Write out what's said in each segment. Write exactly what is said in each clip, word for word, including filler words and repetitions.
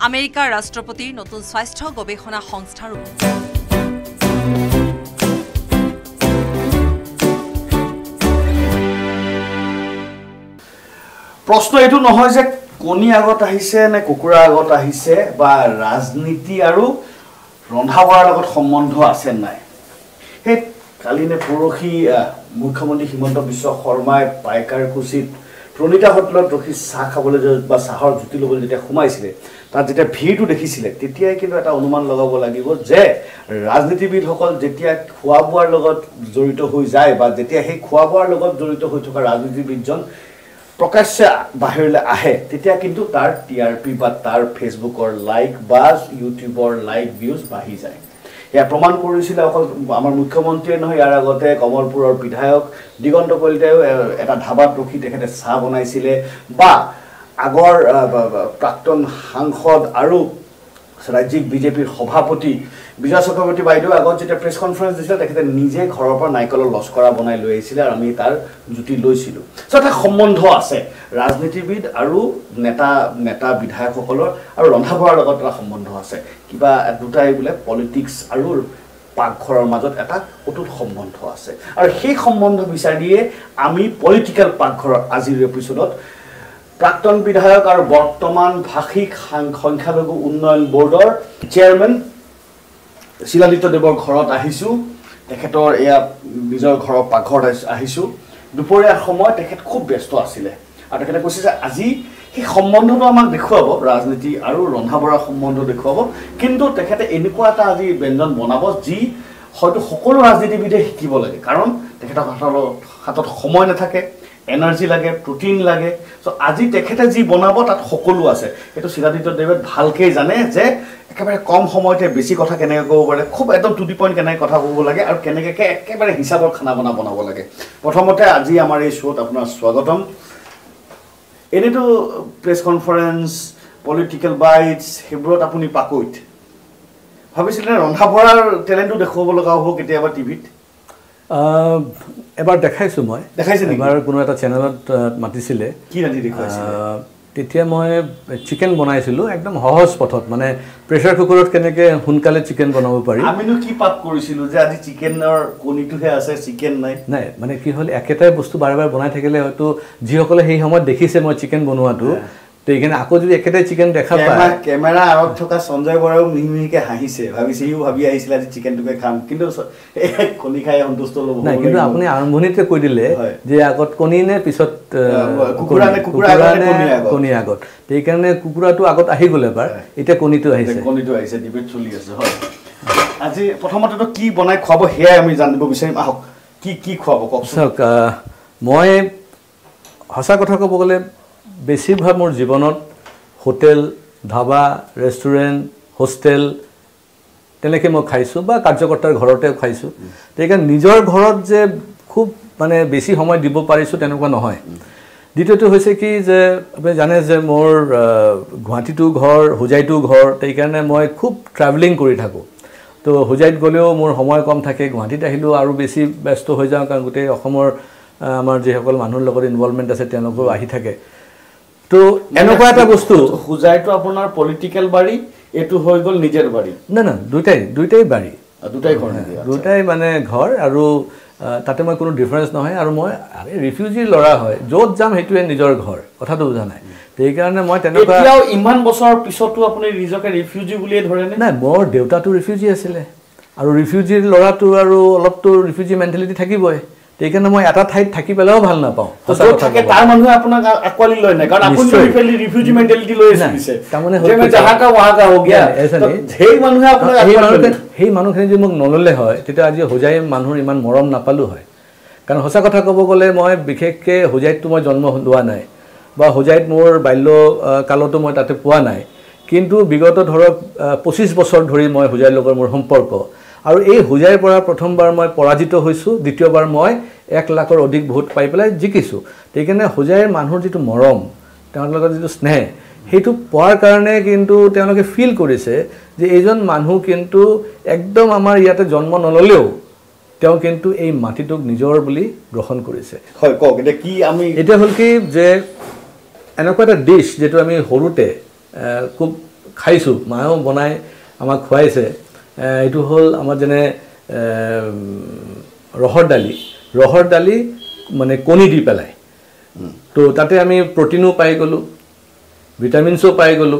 America Rastrapati Notun Swastha Gobehona Hongstaru. Prosto etu নহয় যে কোনি আগত আহিছে নে কুকুৰা আগত আহিছে বা ৰাজনীতি আৰু ৰন্ধাবঢ়াৰ লগত সম্বন্ধ আছে নাই হে কালিনে পৰখি মুখ্যমন্ত্ৰী হিমন্ত বিশ্ব শৰ্মাই পাইকাৰ কুচিত প্ৰণীতা হোটেলত ৰখি চাহ খাবলৈ বা চাহৰ জুতি লবলৈ যেতিয়া ঘুমাইছিলে তাত যেতিয়া ভিৰটো দেখিছিলে তেতিয়াই কিন্তু এটা অনুমান লগাব লাগিব যে ৰাজনীতিবিদসকল যেতিয়া খোৱাবোৱাৰ লগত জড়িত হৈ যায় বা যেতিয়া সেই খোৱাবোৱাৰ লগত জড়িত হৈ থকা ৰাজনীতিবিদজন প্ৰকাশ্যে বাহিৰলৈ আহে তেতিয়া কিন্তু তাৰ টিআৰপি বা তাৰ ফেসবুকৰ লাইক বা ইউটিউবৰ লাইক ভিউজ বাঢ়ি যায় ইয়া প্ৰমাণ কৰিছিল অকল আমাৰ মুখ্যমন্ত্ৰী নহয় ইয়াৰ আগতে কমলপুৰৰ বিধায়ক দিগন্ত কলিতায়ো এটা ধাবাত ৰখি তেখেতে চাহ বনাইছিলে বা আগৰ প্ৰাক্তন সাংসদ আৰু ৰাজ্যিক বিজেপিৰ সভাপতি বিজয় চক্ৰৱৰ্তী বাইদেউ আগত যেটা প্ৰেছ কনফাৰেন্স দিছিল তেখেতে নিজে ঘৰৰ পৰা নাইকলৰ লস্কৰা বনাই লৈ আইছিল আৰু আমি তাৰ জুতি লৈছিলোঁ সো এটা সম্বন্ধ আছে ৰাজনীতিবিদ আৰু নেতা নেতা বিধায়কসকলৰ আৰু ৰন্ধাবঢ়াৰ লগত এটা সম্বন্ধ আছে কিবা দুটাই বুলে পলিটিক্স আৰু পাকঘৰৰ মাজত এটা অটুট সম্বন্ধ আছে আৰু সেই সম্বন্ধ বিচাৰিয়ে আমি পলিটিক্যাল পাকঘৰৰ আজিৰ এপিসোডত প্ৰাক্তন বিধায়ক আৰু বৰ্তমান ভাষিক সংখ্যালঘু উন্নয়ন বৰ্ডৰ চেয়াৰম্যান শিলালিত দেৱৰ ঘৰত আহিছো তেখেতৰ এয়া নিজৰ ঘৰৰ পাকঘৰত আহিছো দুপৰীয়া সময় তেখেত খুব ব্যস্ত আছিলে আৰু তেখেতে কৈছে যে আজি এই সম্বন্ধটো আমাক দেখুৱাব ৰাজনীতি আৰু ৰন্ধাবঢ়া সম্বন্ধ দেখুৱাব কিন্তু তেখেতে এনেকুৱা এটা আজি ব্যঞ্জন বনাব যি হয়তো সকলো ৰাজনীতিবিদে শিকিব লাগে কাৰণ তেখেতৰ হাতত সময় নাথাকে এনার্জি লাগে প্রোটিন লাগে সো আজি তেখেতে জি বনাবো তাত সকলো আছে এটো সিদ্ধান্ত দেবে ভালকে জানে যে একেবারে কম সময়তে বেশি কথা কেনে কব পারে খুব একদম টু দি পয়েন্ট কেনে কথা কব লাগে আর কেনে কে একেবারে হিসাবত খানা বনা বনাবো লাগে প্রথমতে আজি আমাৰ এই শোত আপোনাৰ স্বাগতম এনেটো প্ৰেছ কনফাৰেন্স পলিটিক্যাল বাইটস হেব্ৰত আপুনি পাকৈত ভাবিছিলে ৰন্ধা বঢ়াৰ টেলেন্টটো দেখাব লগা হ'ব কেতিয়াবা টিভিত এবাৰ দেখাইছো মই দেখাইছে এবাৰ কোন এটা চ্যানেলত মাতিছিলে কি ৰান্ধি দেখাইছিলে তেতিয়া মই চিকেন বনাইছিলো একদম হহস পথত মানে প্ৰেসাৰ কুকাৰত কেনেকে হুনকালে চিকেন বনাব পাৰি আমিনো কি পাপ কৰিছিলো যে আজি চিকেনৰ কোনিটোহে আছে চিকেন নাই নাই মানে কি হল একেটাই বস্তু বাৰবাৰ বনাই থাকিলে হয়তো যিসকলে সেই সময়ত দেখিছে মই চিকেন বনোৱাটো তেইখানে আকো যদি একেটাই চিকেন দেখা পায় ক্যামেরা আড়ত থকা সঞ্জয় বড়াও মিমিকে হাসিছে ভাবিছিও ভাবি আইছিল যে চিকেনটুকে খাম কিন্তু এক কোনি খায় সন্তুষ্ট লব না কিন্তু আপনি আরম্ভণিতে কই দিলে যে আগত কোনি নে পিছত কুকুৰা নে কুকুৰা আগত কোনি আগত তেইখানে কুকুৰাটো আগত আহি গলে বাৰ এটা কোনিটো আহিছে কোনিটো আহিছে ডিবেট চলি আছে হয় আজি প্ৰথমতে তো কি বনাই খাব হেয়া আমি জানিব বিচাৰিম আহক কি কি খাব কওক মই হাসা কথা কব গলে বেছিভাগ মোৰ জীৱনত হোটেল ধাবা ৰেষ্টুৰেন্ট হোস্টেল তেনেকৈ মই খাইছো বা কাৰ্যকৰ্তাৰ ঘৰতে খাইছো তেইকা নিজৰ ঘৰত যে খুব মানে বেছি সময় দিব পাৰিছো তেনেকুৱা নহয় দ্বিতীয়টো হৈছে কি যে আপুনি জানে যে মোৰ গুৱাহাটীটো ঘৰ হুজাইটো ঘৰ তেইকাৰণে মই খুব ট্ৰাভেলিং কৰি থাকো তো হুজাইত গলেও মোৰ সময় কম থাকে গুৱাহাটীত আহিলো আৰু বেছি ব্যস্ত হৈ যাওঁ কাৰণ গোটেই অসমৰ আমাৰ যেসকল মানুহৰ লগত ইনভলভমেন্ট আছে তেওঁলোকো আহি থাকে তো এনেকুৱা এটা বস্তু হুজাইটো আপোনাৰ পলিটিক্যাল বাড়ি এটু হৈ গল নিজৰ বাড়ি না না দুটাই দুটাই বাড়ি দুটাই ঘৰ দুটাই মানে ঘৰ আৰু তাতে মই কোনো ডিফাৰেন্স নহয় আৰু মই আৰে ৰিফিউজি লৰা হয় যোত যাম হেতুৱে নিজৰ ঘৰ কথাটো বুঝা নাই তেই কাৰণে মই তেনেকুৱা এতিয়াও ইমান বছৰ পিছতো আপুনি ৰিজকে ৰিফিউজি বুলিয়ে ধৰে নে না মোৰ দেউতাটো ৰিফিউজি আছিলে আৰু ৰিফিউজিৰ লৰাটো আৰু অলপটো রিফিউজি মেন্টালিটি থাকিবই তেইখানে মই এটা ঠাইত থাকি পেলাও ভাল নাপাওঁ থাকে তাৰ মানুহে আপোনাক আকৱালি লৈ নাই কাৰণ আপুনি ৰিফেলি ৰিফিউজি মেন্টালিটি লৈ আছে তাৰমানে যেমে জাহাকা ওয়াহাকা হৈ গয়া সেই মানুহে আপোনাক আকৱালি সেই মানুহখিনি যে মোক নললে হয় তেতিয়া আজি হুজাই মানুহৰ ইমান মৰম নাপালো হয় কাৰণ হসা কথা কব গলে মই বিশেষকে হুজাইত মই জন্ম হোৱা নাই বা হুজাইত মোৰ বাল্য কালটো মই তাতে পোৱা নাই কিন্তু বিগত ধৰক পঁচিছ বছৰ ধৰি মই হুজাইৰ লগত মোৰ সম্পৰ্ক আৰু এই হুজাইৰ পৰা প্ৰথমবাৰ মই পৰাজিত হৈছো দ্বিতীয়বাৰ মই এক লাখৰ অধিক ভোট পাই পেলাই জিকিছো তেইকানে হুজাইৰ মানুহৰ যেটো মৰম তেওঁৰ লগত যেটো স্নেহ হেতু পোৱাৰ কাৰণে কিন্তু তেওঁলোকে ফিল কৰিছে যে এইজন মানুহ কিন্তু একদম আমাৰ ইয়াতে জন্ম নললেও তেওঁ কিন্তু এই মাটিটোক নিজৰ বুলি গ্ৰহণ কৰিছে হয় কক এটা কি আমি এটা হল কি যে এনেকুৱা এটা ডিশ যেটো আমি হৰুতে খুব খাইছো মাও বনাই আমাক খুৱাইছে এটো হল আমাৰ জেনে ৰহৰ ডালি ৰহৰ ডালি মানে কোনি দি পেলাই তো তাতে আমি প্ৰটিনো পাই গলো ভিটামিনসো পাই গলো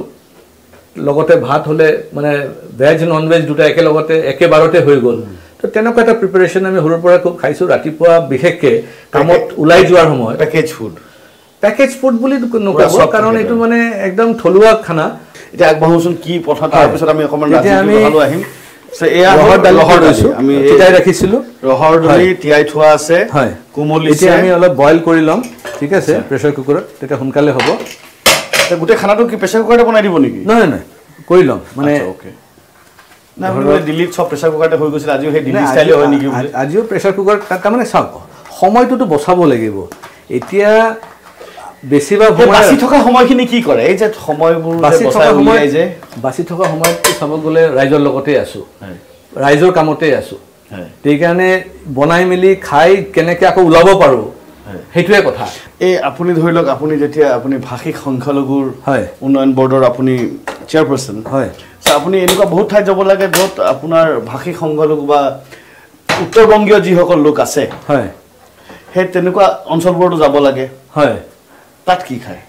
লগতে ভাত হলে মানে ভেজ নন ভেজ দুটা একে লগতে একে বাৰতে হৈ গল তো তেনকাটা প্ৰিপাৰেচন আমি হৰৰ পৰা খুব খাইছো ৰাতিপুৱা বিশেষকে কামত উলাই যোৱাৰ সময় package food Package food bully to Kunuka, Karone to one Egdam Tolua Kana, Jack Bahuson keep or Him. Say, I heard the Lahordu, I mean, Tita Kisilu, Lahordu, Tiatuase, Kumuli, boil Korilum, Ticas, pressure cooker, take a Hunkale Hobo. The Butekanaki pressure cooker upon everybody. No, no, Korilum, okay. Now, delete of pressure cooker who goes as you had deleted as you pressure cooker, Takaman Sako. Homo to Bosabo Legebo. Etia. Basi thoka homoi kini ki kore ei je homoibur basi thoka homoi je basi thoka homoi sabogole raijor logote asu raijor kamote asu teikane bonai mili khai keneke ako ulabo paru hetuye kotha e apuni dhoilok apuni jetia apuni bhashik sankhalogur unoyan boardor apuni chairperson hoy so apuni enuka bahut thai job lage bahut apunar bhashik sankhalogu ba uttor bongiyo ji hokol lok ase hoy he tenuka onchol boardo jabo lage hoy What do you eat?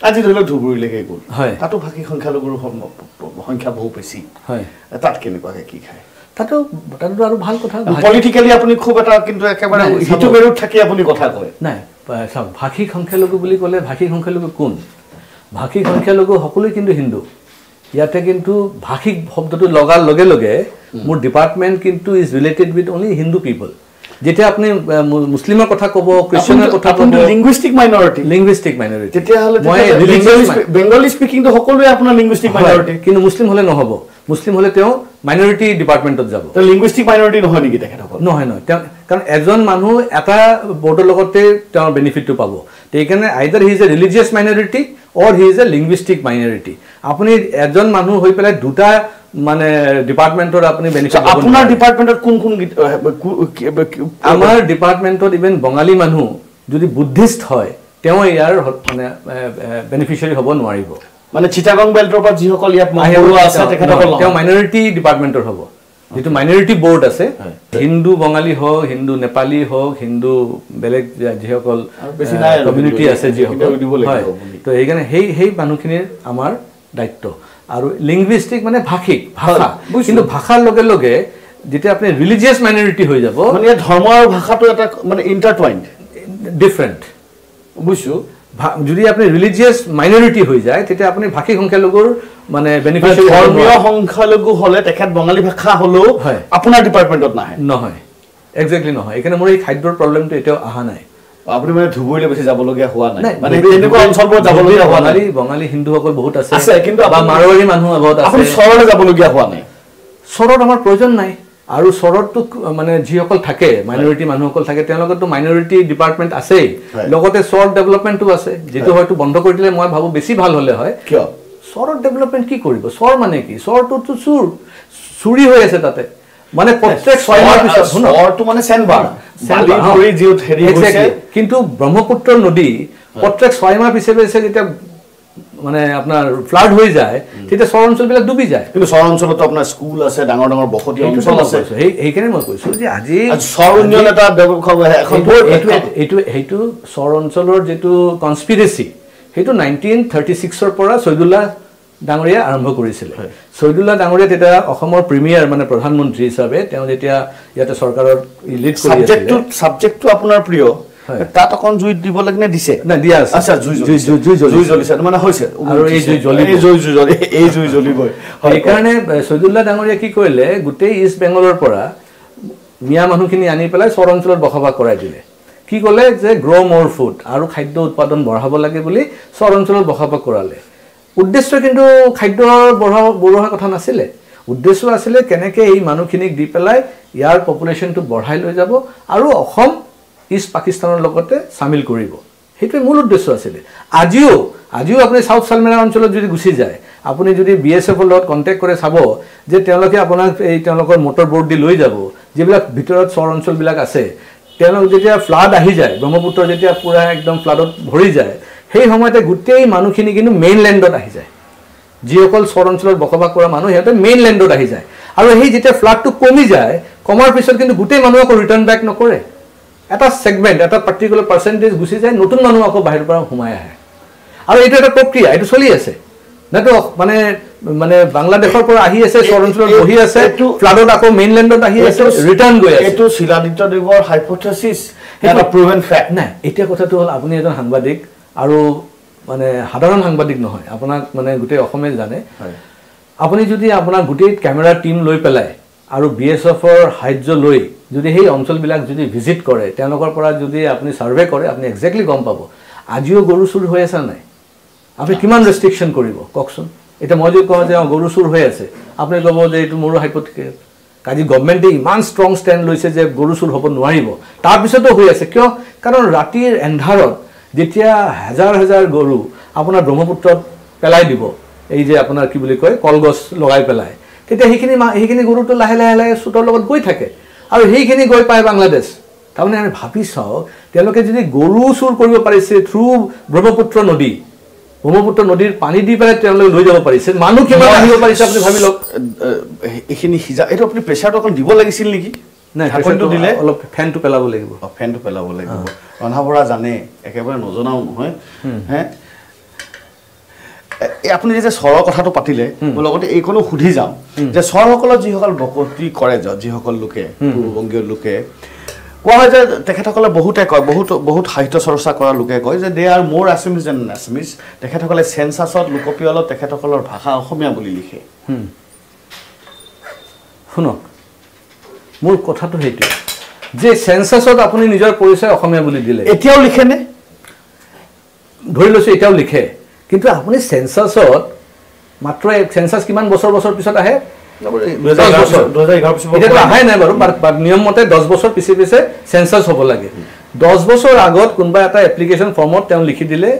That's why you eat it. That's why you eat it. That's why you eat it. That's why you Politically, you eat it. No, Bhaki Khankhelogu Hindu. Bhaki department is related with only Hindu people. जेते आपने मुस्लिमर कथा कबो क्रिश्चियनर कथा कबो linguistic minority linguistic minority जेते हाले जेते bengali speaking तो हकोले आपना linguistic minority किन मुस्लिम होले न हबो मुस्लिम होले तेओ minority department त जाबो तो linguistic minority नहनि कि देखा हबो नहय नय कारण एजन मानु एटा बोर्डर लगते त बेनिफिट तो पाबो तेकने either he is a religious minority or he is a linguistic minority आपने एजन मानु होय पेले दुटा মানে ডিপাৰ্টমেন্টৰ আপুনি বেনিফিট আপোনাৰ ডিপাৰ্টমেন্টৰ কোন কোন আমাৰ ডিপাৰ্টমেন্টত ইভেন বঙালী মানুহ যদি বুদ্ধিষ্ট হয় তেও ইয়াৰ মানে বেনিফিশিয়াৰি হ'ব নোৱাৰিব মানে চিটাগং বেল্টৰ পৰা যিসকল ইয়াত মহিলা আছে তেখেতসকল তেও মাইনৰিটি ডিপাৰ্টমেন্টৰ হ'ব যেটো মাইনৰিটি বোর্ড আছে হিন্দু বঙালী হওক হিন্দু নেপালী হওক হিন্দু বেলেগ যিসকল কমিউনিটি আছে যিসকল তো এইখানে হেই হেই মানুহখিনিৰ আমাৰ দায়িত্ব আৰু linguistic মানে ভাষিক ভাষা কিন্তু ভাষাৰ লগে লগে যেতে আপনি religious minority হৈ যাব মানে ধৰ্ম আৰু ভাষাটো এটা মানে intertwined different বুঝছো যদি আপনি religious minority হৈ যায় তেতে আপনি ভাষিক সংখ্যা লগৰ মানে beneficiary ধৰ্মীয় সংখ্যা লগ হলে তেখেত বঙালী ভাষা হলো আপোনাৰ ডিপাৰ্টমেন্টত নাহে নহয় এক্স্যাক্টলি নহয় এখানে মোৰ এই খাদ্যৰ প্ৰবলেমটো এটাও আহা নাই আপনি মানে ধুবইলে বেশি যাব লগা হোৱা নাই মানে এনেকুৱা অঞ্চল বহুত যাব লগা হোৱা নাই বঙালী হিন্দু সকল বহুত আছে আছে কিন্তু আবা মাৰোৱাৰী মানুহ বহুত আছে আপনি সৰলে যাব লগা হোৱা নাই সৰত আমাৰ প্ৰয়োজন নাই আৰু সৰতটো মানে যি সকল থাকে মাইনৰিটি মানুহ সকল থাকে তেওঁলোকৰটো মাইনৰিটি ডিপাৰ্টমেন্ট আছে লগতে সৰ ডেভেলপমেন্টও আছে যেটো হয়তো বন্ধ কৰি দিলে মই ভাবো বেছি ভাল হলে হয় কিয় সৰ ডেভেলপমেন্ট কি কৰিব সৰ মানে কি সৰটো তো চুৰ চুৰি হৈ আছে তাতে মানে প্ৰত্যেক ছয়মাহ পিছত শুনো সৰটো মানে সেনবাৰ সালি পৰি জিও হেৰি হৈছে কিন্তু ব্রহ্মপুত্র নদী প্রত্যেক ছয়মাহ পিছে পিছে যেতিয়া মানে আপনার ফ্লাড হৈ যায় তেতিয়া সৰঞ্চলবিলা ডুবি যায় কিন্তু সৰঞ্চলত তো আপনাৰ স্কুল আছে ডাঙৰ ডাঙৰ বখতি অঞ্চল আছে এই এইখানে মই কৈছো যে আজি সৰঞ্চল এটা এখন এটো এটো সৰঞ্চলৰ যেটো কনস্পিৰেসি হেটো nineteen thirty-six ৰ পৰা সৈদুল্লাহ ডাঙৰিয়া আৰম্ভ কৰিছিল সৈদুল্লাহ ডাঙৰিয়া তেটা অসমৰ প্ৰিমিয়াৰ মানে প্ৰধানমন্ত্ৰী হিচাপে তেওঁ যেতিয়া ইয়াতে সৰকাৰৰ লিড কৰি আছিল সাবজেক্টটো সাবজেক্টটো আপোনাৰ প্ৰিয় তাত অকন জুই দিব লাগনে দিছে না দিয়া আছে আচ্ছা জুই জুই জুই জুই জ্বলিছে মানে হৈছে আৰু এই জুই জ্বলি এই জুই জুই জ্বলি এই জুই জ্বলিব এই কাৰণে সৈদুল্লাহ ডাঙৰিয়া কি কইলে গুটেই ইষ্ট বেঙ্গলৰ পৰা মিয়া মানুহখিনি আনি পেলাই সৰঞ্চলৰ বখবা কৰাই দিলে কি কলে যে গ্ৰো মোৰ ফুড আৰু খাদ্য উৎপাদন বঢ়াব লাগে বুলি সৰঞ্চলৰ বখবা কৰালে উদ্দেশ্য কিন্তু খাদ্যৰ বঢ়া বঢ়া কথা নাছিলে উদ্দেশ্য আছিল কেনেকৈ এই মানুহখিনিক দি পেলাই ইয়াৰ পপুলেশনটো বঢ়াই লৈ যাব আৰু অসম ইষ্ট পাকিস্তানৰ লগতে সামিল কৰিব হেতু মূল উদ্দেশ্য আছিল আজিও আজিও আপুনি সাউথ সালমেৰা অঞ্চলত যদি গুছি যায় আপুনি যদি বিএসএফৰ লগত কন্টাক্ট কৰে চাব যে তেওঁলোকে আপোনাক এই তেওঁলোকৰ মোটৰ বোট দি লৈ যাব যেবিলাক ভিতৰত সৰ অঞ্চল বিলাক আছে তেওঁলোক যেতিয়া ফ্লাড আহি যায় ব্ৰহ্মপুত্ৰ যেতিয়া পুৰা একদম ফ্লাডত ভৰি যায় সেই সময়তে গুটেই মানুহখিনি কিন্তু মেইনল্যান্ডত আহি যায় জিঅকল সৰঞ্চলৰ বকবাক কৰা মানুহ হেতে মেইনল্যান্ডত আহি যায় আৰু এই যেতে ফ্লাডটো কমি যায় কমাৰ পিছত কিন্তু গুটেই মানুহক ৰিটাৰ্ন ব্যাক নকৰে এটা সেগমেন্ট এটা পাৰ্টিকুলাৰ পাৰ্সেন্টেজ গুছি যায় নতুন মানুহক বাহিৰ পৰা হুমায় আহে আৰু এইটো এটা প্ৰক্ৰিয়া এইটো চলি আছে নাটো মানে মানে বাংলাদেশৰ পৰা আহি আছে সৰঞ্চলৰ বহি আছে ফ্লাডত আকৌ মেইনল্যান্ডত আহি আছে ৰিটাৰ্ন গৈ আছে এইটো শিলানিত দেৱৰ হাইপোথেসিস এটা প্ৰুভেন ফ্যাক্ট না এটা কথাটো হল আপুনি এজন সাংবাদিক আৰু মানে সাধারণ সাংবাদিক নহয় আপোনাক মানে গুটে অসমে জানে আপুনি যদি আপোনাক গুটে ক্যামেরা টিম লৈ পেলাই আৰু বিএসএফ এৰ সাহায্য লৈ যদি এই অঞ্চল বিলাক যদি ভিজিট কৰে তেনকৰ পৰা যদি আপুনি সাৰ্ভে কৰে আপুনি এক্স্যাক্টলি গম পাব আজিও গৰু চুৰ হৈ আছে নাই আপুনি কিমান ৰেস্ট্ৰিকশন কৰিব ককসন এটা মই যে কওঁ যে গৰু চুৰ হৈ আছে আপুনি লব যে এটো মোৰ হাইপোথেসিস কাজি গভৰ্নমেন্টে ইমান স্ট্ৰং স্ট্যান্ড লৈছে যে গৰু চুৰ হ'ব নোৱাৰিব তাৰ পিছতো হৈ আছে কিয় কাৰণ ৰাতিৰ এন্ধাৰত যেতিয়া হাজার হাজার গরু আপনার ব্রহ্মপুত্র পেলাই দিব এই যে আপনার কি বলি কয় কলগছ লগাই পেলায় তেতিয়া সেইখিনি সেইখিনি গরুটো লাহে লাহে লাহে সুতৰ লগত গৈ থাকে আৰু সেইখিনি গৈ পায় বাংলাদেশ তাৰমানে আমি ভাবি চাও তেওঁলোকে যদি গৰু চুৰ কৰিব পাৰিছে থ্ৰু ব্ৰহ্মপুত্ৰ নদী ব্ৰহ্মপুত্ৰ নদীৰ পানী দি পেলাই তেওঁলোকে লৈ যাব পাৰিছে মানুহ কিমান আহিব পাৰিছে আপুনি ভাবি লওক এইখিনি হিজা এটো আপুনি প্ৰেছাৰটো অকল দিব লাগিছিল নেকি না ফ্যানটো দিলে অলপ ফ্যানটো পেলাব লাগিব ফ্যানটো পেলাব লাগিব অনহাবড়া জানে একেবাৰে নজনাও নহয় হ্যাঁ আপুনি যে সৰ কথাটো পাতিলে লগতে এই কোন খুধি যাও যে সৰসকল যিসকল বকতি কৰে যিসকল লোকে পূৰ্ববংগীয় লোকে কোৱা হয় যে তেখেতসকলে বহুতে কয় বহুত বহুত সাহিত্য চৰ্চা কৰা লোকে কয় যে they are more Assamese than Assamese তেখেতসকলে সেন্সাসত লোকপিয়ল তেখেতসকলৰ ভাষা অসমীয়া বুলি লিখে শুনক মোৰ কথাটো হেতু যে সেন্সাসত আপুনি নিজৰ পৰিচয় অসমীয়া বুলি দিলে এতিয়াও লিখে নে ধৰি লৈছে এতিয়াও লিখে কিন্তু আপুনি সেন্সাসত মাত্ৰ সেন্সাস কিমান বছৰ বছৰ পিছত আহে দুই হাজাৰ এঘাৰ পিছত এটা আহে নাই বাৰু বাট নিয়মমতে দহ বছৰ পিছে পিছে সেন্সাস হ'ব লাগে দহ বছৰ আগত কোনবা এটা এপ্লিকেশন ফৰ্মত তেওঁ লিখি দিলে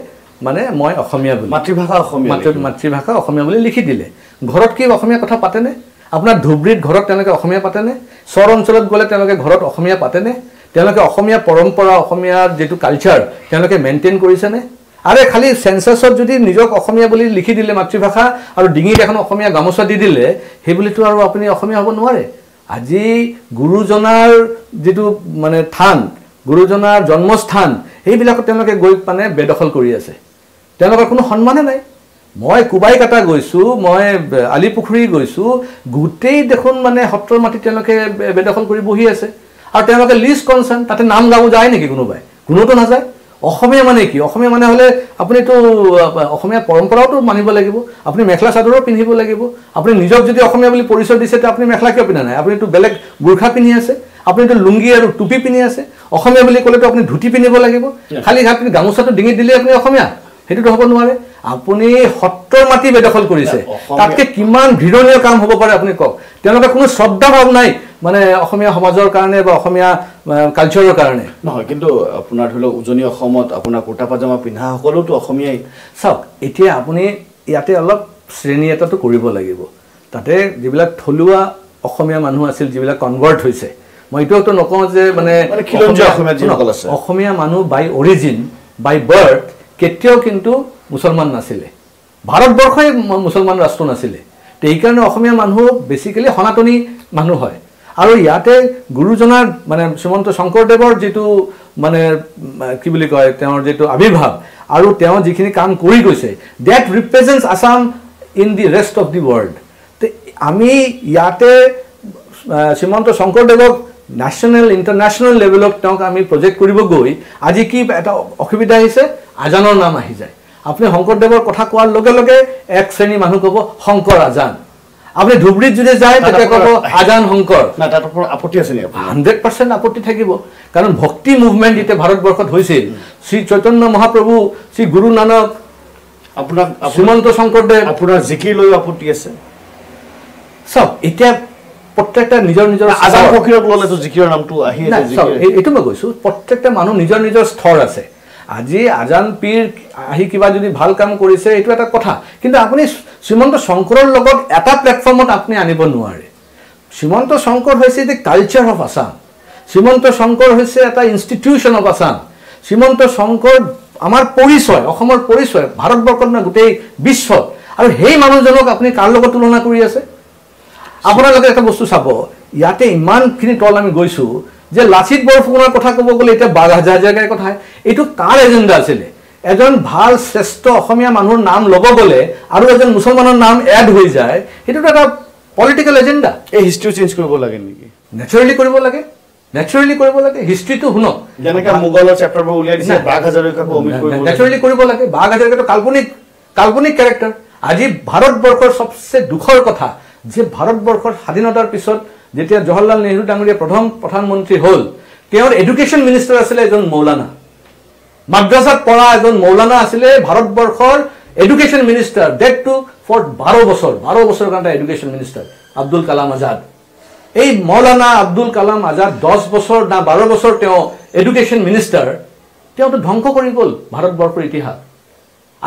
মানে মই অসমীয়া বুলি মাতৃভাষা অসমীয়া মাতৃভাষা অসমীয়া বুলি লিখি দিলে ঘৰত কি অসমীয়া কথা পাতে নে আপনার ধুবড়ীত ঘরত তেওঁলোকে অসমীয়া পাতেনে সর অঞ্চলত গলে তেওঁলোকে ঘরত অসমীয়া পাতেনে তেওঁলোকে অসমীয়া পৰম্পৰা অসমীয়াৰ যেটো কালচাৰ তেওঁলোকে মেইনটেইন কৰিছেনে আৰে খালি সেন্সাসত যদি নিজক অসমীয়া বুলি লিখি দিলে মাতৃভাষা আৰু ডিঙি এখন অসমীয়া গামোচা দি দিলে হে বুলিটো আৰু আপুনি অসমীয়া হ'ব নোৱাৰে আজি গুৰুজনাৰ যেটো মানে থান গুৰুজনাৰ জন্মস্থান এইবিলাক তেওঁলোকে গৈ পানে বেদখল কৰি আছে তেওঁলোকৰ কোনো সন্মানে নাই মই কুবাই কাটা গৈছো মই আলিপুখুৰী গৈছো গুটেই দেখোন মানে হত্তৰ মাটি তেলকে বেদখল কৰি বহি আছে আৰু তেলকে লিস্ট কনসার্ন তাতে নাম গাব যায় নেকি কোনোবাই কোনোটো না যায় অসমীয়া মানে কি অসমীয়া মানে হলে আপুনি তো অসমীয়া পৰম্পৰাটো মানিব লাগিব আপুনি মেখলা চাদৰ পিন্ধিব লাগিব আপুনি নিজক যদি অসমীয়া বুলি পৰিচয় দিছে তে আপুনি মেখলা কিয় পিন্ধা নাই আপুনি তো বেলেগ বুৰ্খা পিন্ধি আছে আপুনি তো লুঙ্গি আৰু টুপি পিন্ধি আছে অসমীয়া বুলি ক'লে তো আপুনি ধুতি পিন্ধিব লাগিব খালি আপুনি গামোচাটো ডিঙি দিলে আপুনি অসমীয়া হেতু হ'ব নোৱাৰে আপুনি সত্তৰ মাটি বেদখল কৰিছে তাতকে কিমান ভিড়নীয় কাম হ'ব পাৰে আপুনি কক তেনকা কোনো শ্ৰদ্ধা ভাব নাই মানে অসমীয়া সমাজৰ কাৰণে বা অসমীয়া কালচাৰৰ কাৰণে নহয় কিন্তু আপোনাৰ ধৰি লওক উজনি অসমত আপোনাৰ কোটা পাজামা পিন্ধা সকলো তো অসমীয়াই চাওক এতিয়া আপুনি ইয়াতে অলপ শ্ৰেণী এটাটো কৰিব লাগিব তাতে যিবিলাক থলুৱা অসমীয়া মানুহ আছিল যিবিলাক কনভার্ট হৈছে মই এটাও তো নকওঁ যে মানে খিলঞ্জীয়া অসমীয়া যিসকল আছে অসমীয়া মানুহ বাই অৰিজিন বাই বার্থ কেতিয়াও কিন্তু মুসলমান নাছিলে ভারতবর্ষই মুসলমান রাষ্ট্র নাছিলে তে এই কারণে অসমীয়া মানুহ বেসিক্যালি সনাতনী মানুহ হয় আৰু ইয়াতে গুৰুজনাৰ মানে শ্ৰীমন্ত শংকৰদেৱৰ যেটো মানে কি বুলি কয় তেওঁৰ যেটো আবিৰ্ভাৱ আৰু তেওঁ যিখিনি কাম কৰি গৈছে that represents Assam in the rest of the world তে আমি ইয়াতে শ্ৰীমন্ত শংকৰদেৱক ন্যাশনাল ইন্টাৰন্যাশনাল লেভেলত তেওঁক আমি প্ৰজেক্ট কৰিব গৈ আজি কি এটা অসুবিধা হৈছে আজানৰ নাম আহি যায় আপনি শংকৰদেৱৰ কথা কোৱাৰ লগে লগে এক শ্ৰেণী মানুহ কব শংকৰ আজান আপনি ধুবড়ীত যদি যায় তেতিয়া কব আজান শংকৰ না তাৰ ওপৰত আপত্তি আছে নি একশ শতাংশ আপত্তি থাকিব কাৰণ ভক্তি মুভমেন্ট ইতে ভাৰতবৰ্ষত হৈছিল শ্ৰী চৈতন্য মহাপ্ৰভু শ্ৰী গুৰু নানক আপোনাক শ্ৰীমন্ত শংকৰদেৱ আপোনাৰ জিকিৰ লৈ আপত্তি আছে সব এটা প্ৰত্যেকটা নিজৰ নিজৰ আজান ফকিৰক ললে তো জিকিৰৰ নামটো আহি আছে জিকিৰ এটো মই কৈছো প্ৰত্যেকটা মানুহ নিজৰ নিজৰ স্তৰ আছে আজি আজান পীৰ আহি কিবা যদি ভাল কাম কৰিছে এটো এটা কথা কিন্তু আপুনি শ্ৰীমন্ত শংকৰৰ লগত এটা প্ল্যাটফৰ্মত আপুনি আনিব নোৱাৰে শ্ৰীমন্ত শংকৰ হৈছে the culture of Assam Srimanta Shankar হৈছে এটা ইনস্টিটিউশন অফ আসাম শ্ৰীমন্ত শংকৰ আমাৰ পৰিচয় অসমৰ পৰিচয় ভাৰতবৰ্ষৰ না গোটেই বিশ্ব আৰু হেই মানুহজনক আপুনি কাৰ লগত তুলনা কৰি আছে আপোনালোকে এটা বস্তু চাব ইয়াতে ইমান খিনি টল আমি গৈছো যে লাচিত বৰফুকনৰ কথা কব গলে এটা বাগাজা জায়গাৰ কথা এটো কাৰ এজেন্ডা আছিল এজন ভাল শ্ৰেষ্ঠ অসমীয়া মানুহৰ নাম লব গলে আৰু এজন মুছলমানৰ নাম এড হৈ যায় এটো এটা পলিটিকল এজেন্ডা এই হিষ্ট্ৰি চেঞ্জ কৰিব লাগে নেকি naturally কৰিব লাগে naturally কৰিব লাগে হিষ্ট্ৰি তো হুন যেনেকা মোগলৰ চ্যাপ্টাৰ বা উলিয়াই দিছে বাগাজাৰৰ কথা অমিত কৰিব naturally কৰিব লাগে বাগাজাৰ এটা কাল্পনিক কাল্পনিক ক্যাৰেক্টাৰ আজি ভাৰতবৰ্ষৰ সবচে দুখৰ কথা যে ভাৰতবৰ্ষৰ স্বাধীনতাৰ পিছত যেতিয়া জহৰলাল নেহৰু ডাঙৰীয়া প্ৰথম প্ৰধানমন্ত্ৰী হল তেওঁৰ এডুকেশ্বন মিনিষ্টাৰ আছিল এজন মৌলানা মাদ্ৰাছাত পঢ়া এজন মৌলানা আছিল ভাৰতবৰ্ষৰ education minister that too for twelve বছৰ twelve বছৰ কাণ্ড এডুকেশ্বন মিনিষ্টাৰ আব্দুল কালাম আজাদ এই মৌলানা আব্দুল কালাম আজাদ ten বছৰ না twelve বছৰ তেওঁ এডুকেশ্বন মিনিষ্টাৰ তেওঁ তো ধ্বংস কৰি গল ভাৰতবৰ্ষৰ ইতিহাস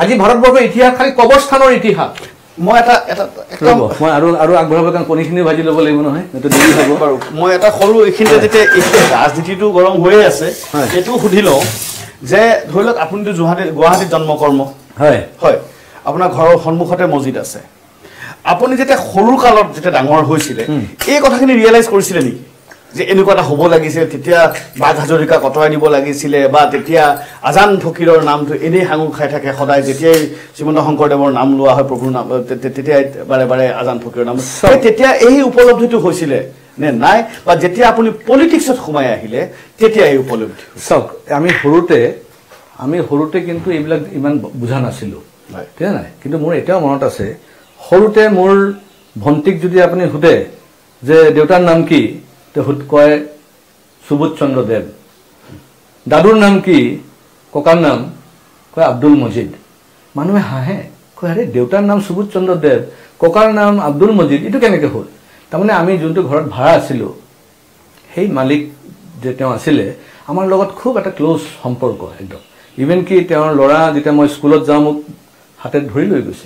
আজি ভাৰতবৰ্ষৰ ইতিহাস খালি কবৰস্থানৰ ইতিহাস মই এটা এটা একদম মই আৰু আৰু আগবঢ়াব কাৰণ কোনিখিনি ভাজি লব লাগিব নহয় এটা দেৰি হ'ব আৰু মই এটা খৰু এইখিনতে যেতে ৰাজনীতিটো গৰম হৈ আছে সেইটো সুধিলো যে ধৰিলক আপুনি তো গুৱাহাটী জন্মকৰ্ম হয় হয় আপোনাৰ ঘৰৰ সন্মুখতে মসজিদ আছে আপুনি যেতে খৰু কালত যেতে ডাঙৰ হৈছিল এই কথাখিনি ৰিয়েলাইজ কৰিছিল নেকি যে এনেকুৱা হ'ব লাগিছিল তেতিয়া বাদ হাজৰিকা কথা আনিব লাগিছিল বা তেতিয়া আজান ফকিৰৰ নামটো এনেই হাঙু খাই থাকে সদায় যেতিয়া শ্ৰীমন্ত শংকৰদেৱৰ নাম লোৱা হয় প্ৰভু নাম তেতিয়া বাৰে বাৰে আজান ফকিৰৰ নাম তেতিয়া এই উপলব্ধিটো হৈছিল নে নাই বা যেতিয়া আপুনি পলিটিক্সত সোমাই আহিলে তেতিয়া এই উপলব্ধি সক আমি হৰুতে আমি হৰুতে কিন্তু এইবিলাক ইমান বুঝা নাছিলো ঠিক নাই কিন্তু মোৰ এটাও মনত আছে হৰুতে মোৰ ভন্তিক যদি আপুনি হুদে যে দেউতাৰ নাম কি The Hut Koy Subut Chandradev Dadun Nam ki Kokanam Koy Abdul Majid Manume Hahe Koy Deutan Nam Subut Chandradev Kokanam Abdul Majid Itu Kenaka Hul Tamane Ami Junto Horad Bhara Silo Hey Malik Jeton Asile Amar Logot Khub at a close Homporko Even Ki Teon Lora Ditamo School of Zamuk Hated Hulugus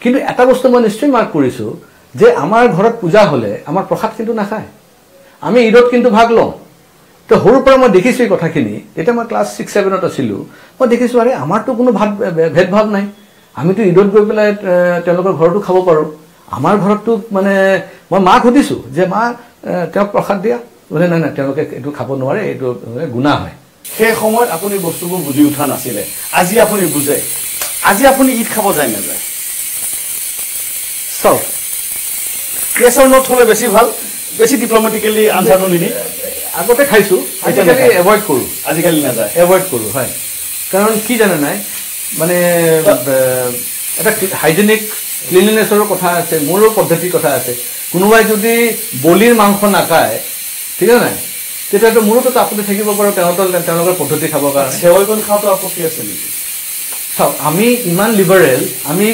Kidu Atabostamon Stream Marcurisu De Amar Horat Pujahole Amar Prohat Kidu Nahai আমি ইডত কিন্তু ভাগ লম তো হৰু পৰ মই দেখিছো এই কথাখিনি এটা মই ক্লাস six seven ত আছিলো মই দেখিছো আরে আমাৰ তো কোনো ভেদভাৱ নাই আমি তো ইডত গৈ পেলাই তেওঁলোকৰ ঘৰটো খাব পাৰো আমাৰ ঘৰটো মানে মই মা খুদিছো যে মা তেওঁ প্ৰসাদ দিয়া বলে না না তেওঁলোকে এটো খাব নোৱাৰে এটো গুনাহ হয় সেই সময়ত আপুনি বস্তুবোৰ বুজি উঠা নাছিলে আজি আপুনি বুজে আজি আপুনি ঈদ খাব যায় না যায় সব কেছৰ নথলে বেছি ভাল বেছি ডিপ্লোম্যাটিক্যালি আনসাৰ ননি আগতে খাইছো আজিকালি এভয়েড কৰো আজিকালি না যায় এভয়েড কৰো হয় কাৰণ কি জানা নাই মানে এটা হাইজেনিক ক্লিননেছৰ কথা আছে মূল পদ্ধতিৰ কথা আছে কোনোবাই যদি বলিৰ মাংস না খায় ঠিক না তেতিয়া তো মূলটো আপত্তি থাকিব পাৰে তেহতল তেহলৰ পদ্ধতি খাব কাৰণ সেৱইখন খাওঁটো আপত্তি আছে নেকি সব আমি ইমান লিবাৰেল আমি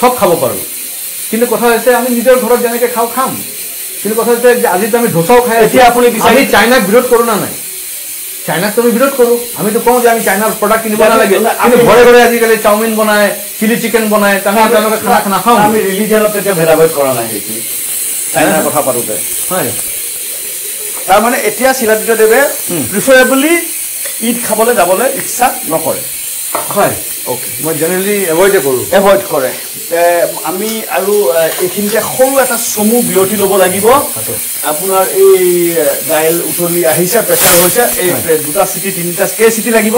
সব খাব পাৰো কিন্তু কথা হৈছে আমি নিজৰ ঘৰত যেনেকৈ খাও খাম কিন্তু কথা হচ্ছে যে আজি আমি ধোসাও খাই এতিয়া আপুনি বিচাৰি চাইনাক বিৰোধ কৰো না নাই চাইনাক তুমি বিৰোধ কৰো আমি তো কওঁ যে আমি চাইনাৰ প্ৰডাক্ট কিনিব নালাগে আমি ঘৰে ঘৰে আজি কালি চাওমিন বনায় চিলি চিকেন বনায় তাহা তেওঁলোকে খানা খানা খাওঁ আমি ৰিলিজিয়নত এটা ভেদাভেদ কৰা নাই কি চাইনাৰ কথা পাৰোতে হয় তাৰ মানে এতিয়া শিলাদিত দেৱে প্ৰিফৰেবলি ঈদ খাবলৈ যাবলৈ ইচ্ছা নকৰে হয় ওকে মই জেনাৰেলি এভয়েড কৰো এভয়েড কৰে আমি আৰু এখিনতে খুব এটা সমু বিৰতি লব লাগিব আপোনাৰ এই ডায়েল উঠলি আহিছে প্ৰেছাৰ হৈছে এই দুটা সিটি তিনটা কে সিটি লাগিব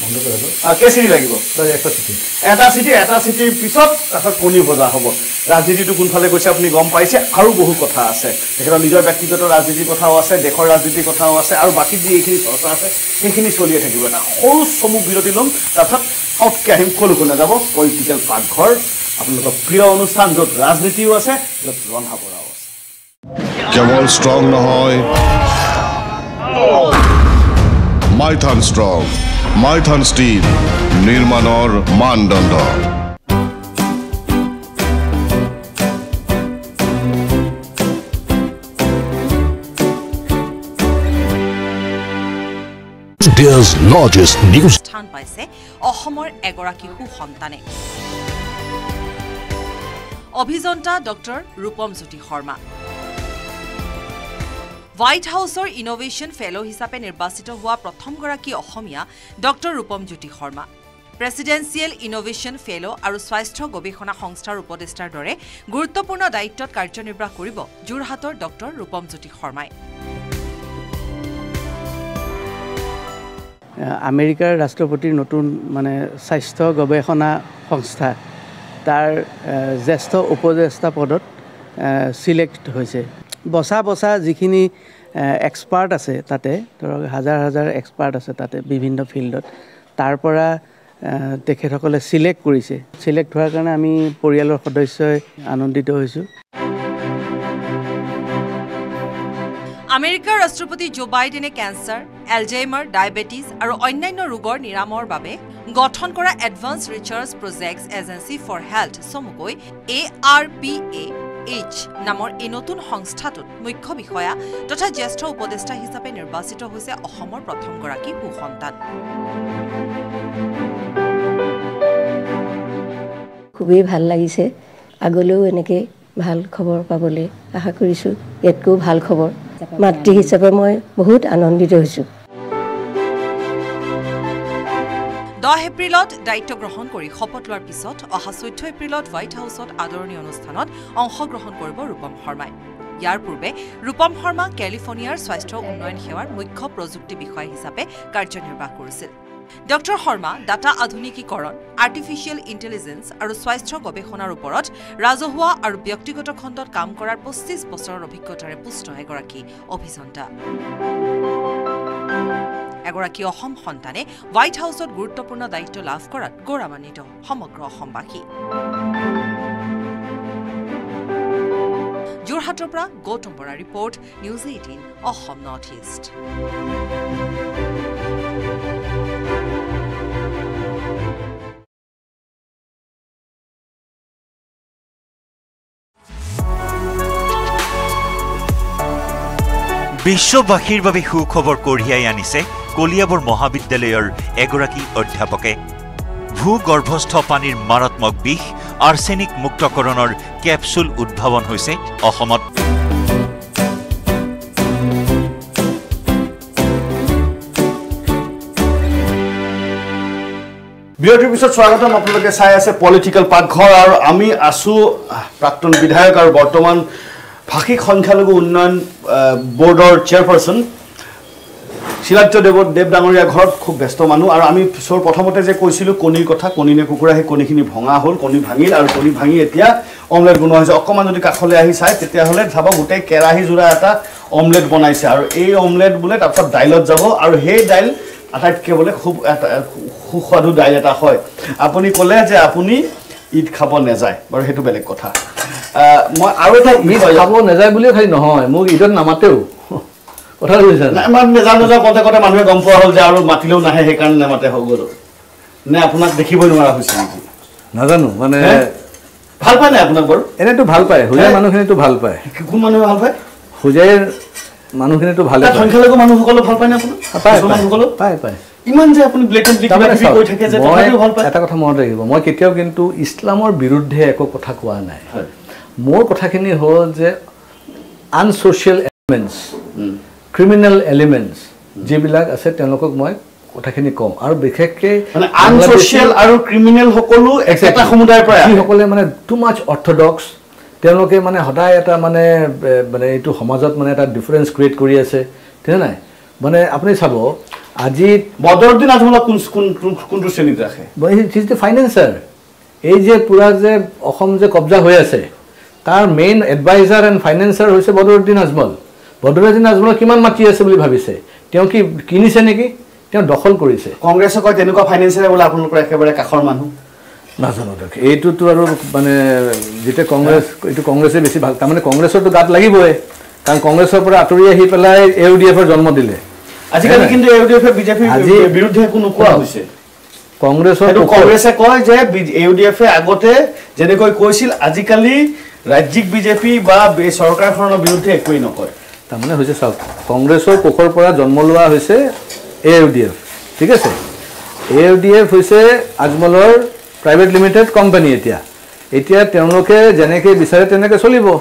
বন্ধ কৰা আ কে সিটি লাগিব তাৰ এটা সিটি এটা সিটি এটা সিটিৰ পিছত তাৰ কোনি বজা হ'ব ৰাজনীতিটো কোনফালে গৈছে আপুনি গম পাইছে আৰু বহু কথা আছে তেখেতৰ নিজৰ ব্যক্তিগত ৰাজনীতিৰ কথাও আছে দেশৰ ৰাজনীতিৰ কথাও আছে আৰু বাকি যি এইখিনি চৰ্চা আছে সেইখিনি চলিয়ে থাকিব এটা খুব সমু বিৰতি লম তাৰছত আজকে আমি কলকনা যাব পলিটিক্যাল পাকঘৰ আপোনালোকৰ প্ৰিয় অনুষ্ঠান য'ত ৰাজনীতিও আছে য'ত ৰন্ধা বঢ়াও আছে কেৱল ষ্ট্ৰং নহয় মাইথান ষ্ট্ৰং মাইথান ষ্টীল নিৰ্মাণৰ মানদণ্ড India's largest news station paise ohomor egoraki hu hontane obhijonta Dr Rupam Jyoti Sharma White House or Innovation Fellow hisape nirbachito hua prothom goraki Ohomia, Doctor Rupam Jyoti Sharma. Presidential Innovation Fellow aru swasthya gobeshona songsthar upodeshtar dore guruttopurno daittot karyanirbah koribo Jorhator Doctor Rupam Jyoti Sharma. America Rashtrapati notun mane swasthya gobeshona songstha tar jeshto upodeshta podot select hoise. Bosa bosa jikini expert ase tate tor hazar hazar expert ase tate bibhinno fieldot tar pora তেখেতসকলে select কৰিছে select হোৱাৰ কাৰণে আমি পৰিয়ালৰ সদস্যই আনন্দিত হৈছো আমেৰিকাৰ ৰাষ্ট্ৰপতি জো বাইডেনে কেন্সাৰ এলজাইমাৰ ডায়াবেটিস আৰু অন্যান্য ৰোগৰ নিৰাময়ৰ বাবে গঠন কৰা advance research projects agency for health সমকৈ A R P A H নামৰ এই নতুন সংস্থাটোত মুখ্য বিষয়া তথা জ্যেষ্ঠ উপদেষ্টা হিচাপে নিৰ্বাচিত হৈছে অসমৰ প্ৰথম গৰাকী ভূসন্তান খুবই ভাল লাগিছে আগলৈও এনেকে ভাল খবৰ পাবলে আশা কৰিছো এতকো ভাল খবৰ মাতৃ হিচাপে মই বহুত আনন্দিত হৈছো দহ এপ্ৰিলত দায়িত্ব গ্ৰহণ কৰি শপত লোৱাৰ পিছত অহা চৈধ্য এপ্ৰিলত হোৱাইট হাউছত আদৰণীয় অনুষ্ঠানত অংশ গ্ৰহণ কৰিব ৰূপম শৰ্মা ইয়াৰ পূৰ্বে ৰূপম শৰ্মা কেলিফৰ্ণিয়াৰ স্বাস্থ্য উন্নয়ন সেৱাৰ মুখ্য প্ৰযুক্তি বিষয়া হিচাপে কাৰ্যনিৰ্বাহ কৰিছিল Doctor Sharma, data adhuniki artificial intelligence aru swasthya gobeshonar oporot rajohua aru byaktigoto khondot kaam korar পঁচিছ বছৰৰ অভিজ্ঞতাৰে পুষ্ট এগৰাকী অভিযন্তা এগৰাকী অসম সন্তানে হোৱাইট হাউছত গুৰুত্বপূৰ্ণ দায়িত্ব লাভ কৰাত গৌৰৱান্বিত সমগ্ৰ অসমবাসী যোৰহাটৰ পৰা Gautam Bora report news eighteen Assam north east বিশ্ববাসীৰ বাবে সুখবৰ কঢ়িয়াই আনিছে কলিয়াবৰ মহাবিদ্যালয়ৰ এগৰাকী অধ্যাপকে ভূগৰ্ভস্থ পানীৰ মাৰাত্মক বিষ আৰ্ছেনিক মুক্তকৰণৰ ক্যাপসুল উদ্ভাৱন হৈছে অসমত বিয়টিৰ পিছত স্বাগতম আপোনালোকে চাই আছে পলিটিক্যাল পাকঘৰ আৰু আমি আছো প্ৰাক্তন বিধায়ক আৰু বৰ্তমান Phakik Khankhalagu Unnayan Board or Chairperson, Shilatya Dev Dangoriya Ghorat khub besto manu. Aru ami sor pothamote je koisilu koni kotha koni ne kukura he koni khini bhanga hol koni bhangil aru koni bhangi etia omelet bonoa hoise. Okkoman jodi kakhole ahi sai tetia hole thaba gotei kerahi jura eta omelet bonaise aru ei omelet bole tarpor dailot jabo aru hei dail ataitke bole khub khuswadu dail eta hoy. Apuni kole je apuni eat khabo nejai baru hetu belek kotha. মই আৰু এটা miss খাব নেযায় বুলি খালি নহয় মোক ইদন নামাতেও কথা কৈছা না মান নেজানো যে কথা কথা মানুহে গম পোৱা হল যে আৰু মাতিলেও নাহে হে কাৰণ নামাতে হৈ গল নে আপোনাক দেখিব নোৱাৰা হৈছে নাজানো মানে ভাল পায় না আপোনাক বৰ এনেটো ভাল পায় হুজাই মানুহখিনিটো ভাল পায় কোন মানুহে ভাল পায় হুজাই মানুহখিনিটো ভালে পায় সংখ্যালঘু মানুহসকল ভাল পায় না আপোনাক পায় পায় ইমান যে আপুনি ব্লেটেন্টলি কিবা কৈ থাকে যে কথাটো ভাল পায় এটা কথা মনত ৰাখিব মই কেতিয়াও কিন্তু ইছলামৰ বিৰুদ্ধে একো কথা কোৱা নাই More কথাখিনি হ'ল যে আনসোশিয়াল এলিমেন্টস ক্ৰিমিনাল এলিমেন্টস যেবিলাক আছে তেনলোকক মই কথাখিনি কম আৰু বিশেষকৈ মানে আনসোশিয়াল আৰু ক্ৰিমিনাল হকলো এটা সমুদায় পৰা হকলে মানে টু মাচ অৰ্থডক্স তেনলোকে মানে হদায় এটা মানে মানে এটো সমাজত মানে এটা ডিফারেন্স ক্রিয়েট কৰি আছে ঠিক নাই মানে আপুনি চাব আজি বদৰুদ্দিন আজমল কোন কোন শ্ৰেণীত ৰাখে ইজ দ্য ফাইনান্সাৰ এই যে পুৰা যে অসম যে কব্জা হৈ আছে Our main advisor and financer is Badruddin Ajmal. Badruddin Ajmal kiman mati ase boli bhabise. Teo ki kinise neki teo dokhol korise. Congress ko tenuka financer bole apunalokor ekebare kakhor manu. Najano thake. Eitu to aru mane jete Congress eitu Congress e beshi bhal tamane Congressor to gat lagiboe. Karon Congressor pora atori ahi pelai A U D F er jonmo dile. Ajikali kintu A U D F er B J P biruddhe kono koa hoise. Congressor to Congress e koy je A U D F e agote jene koi koisil ajikali Rajik B J P ba be sarkar khono biruddhe ekoi nokore tamane hoise sab Congressor kokor pora jonmolwa hoise A U D F thik ase A U D F hoise Ajmalor private limited company etia etia teonoke jeneke bisare teneke solibo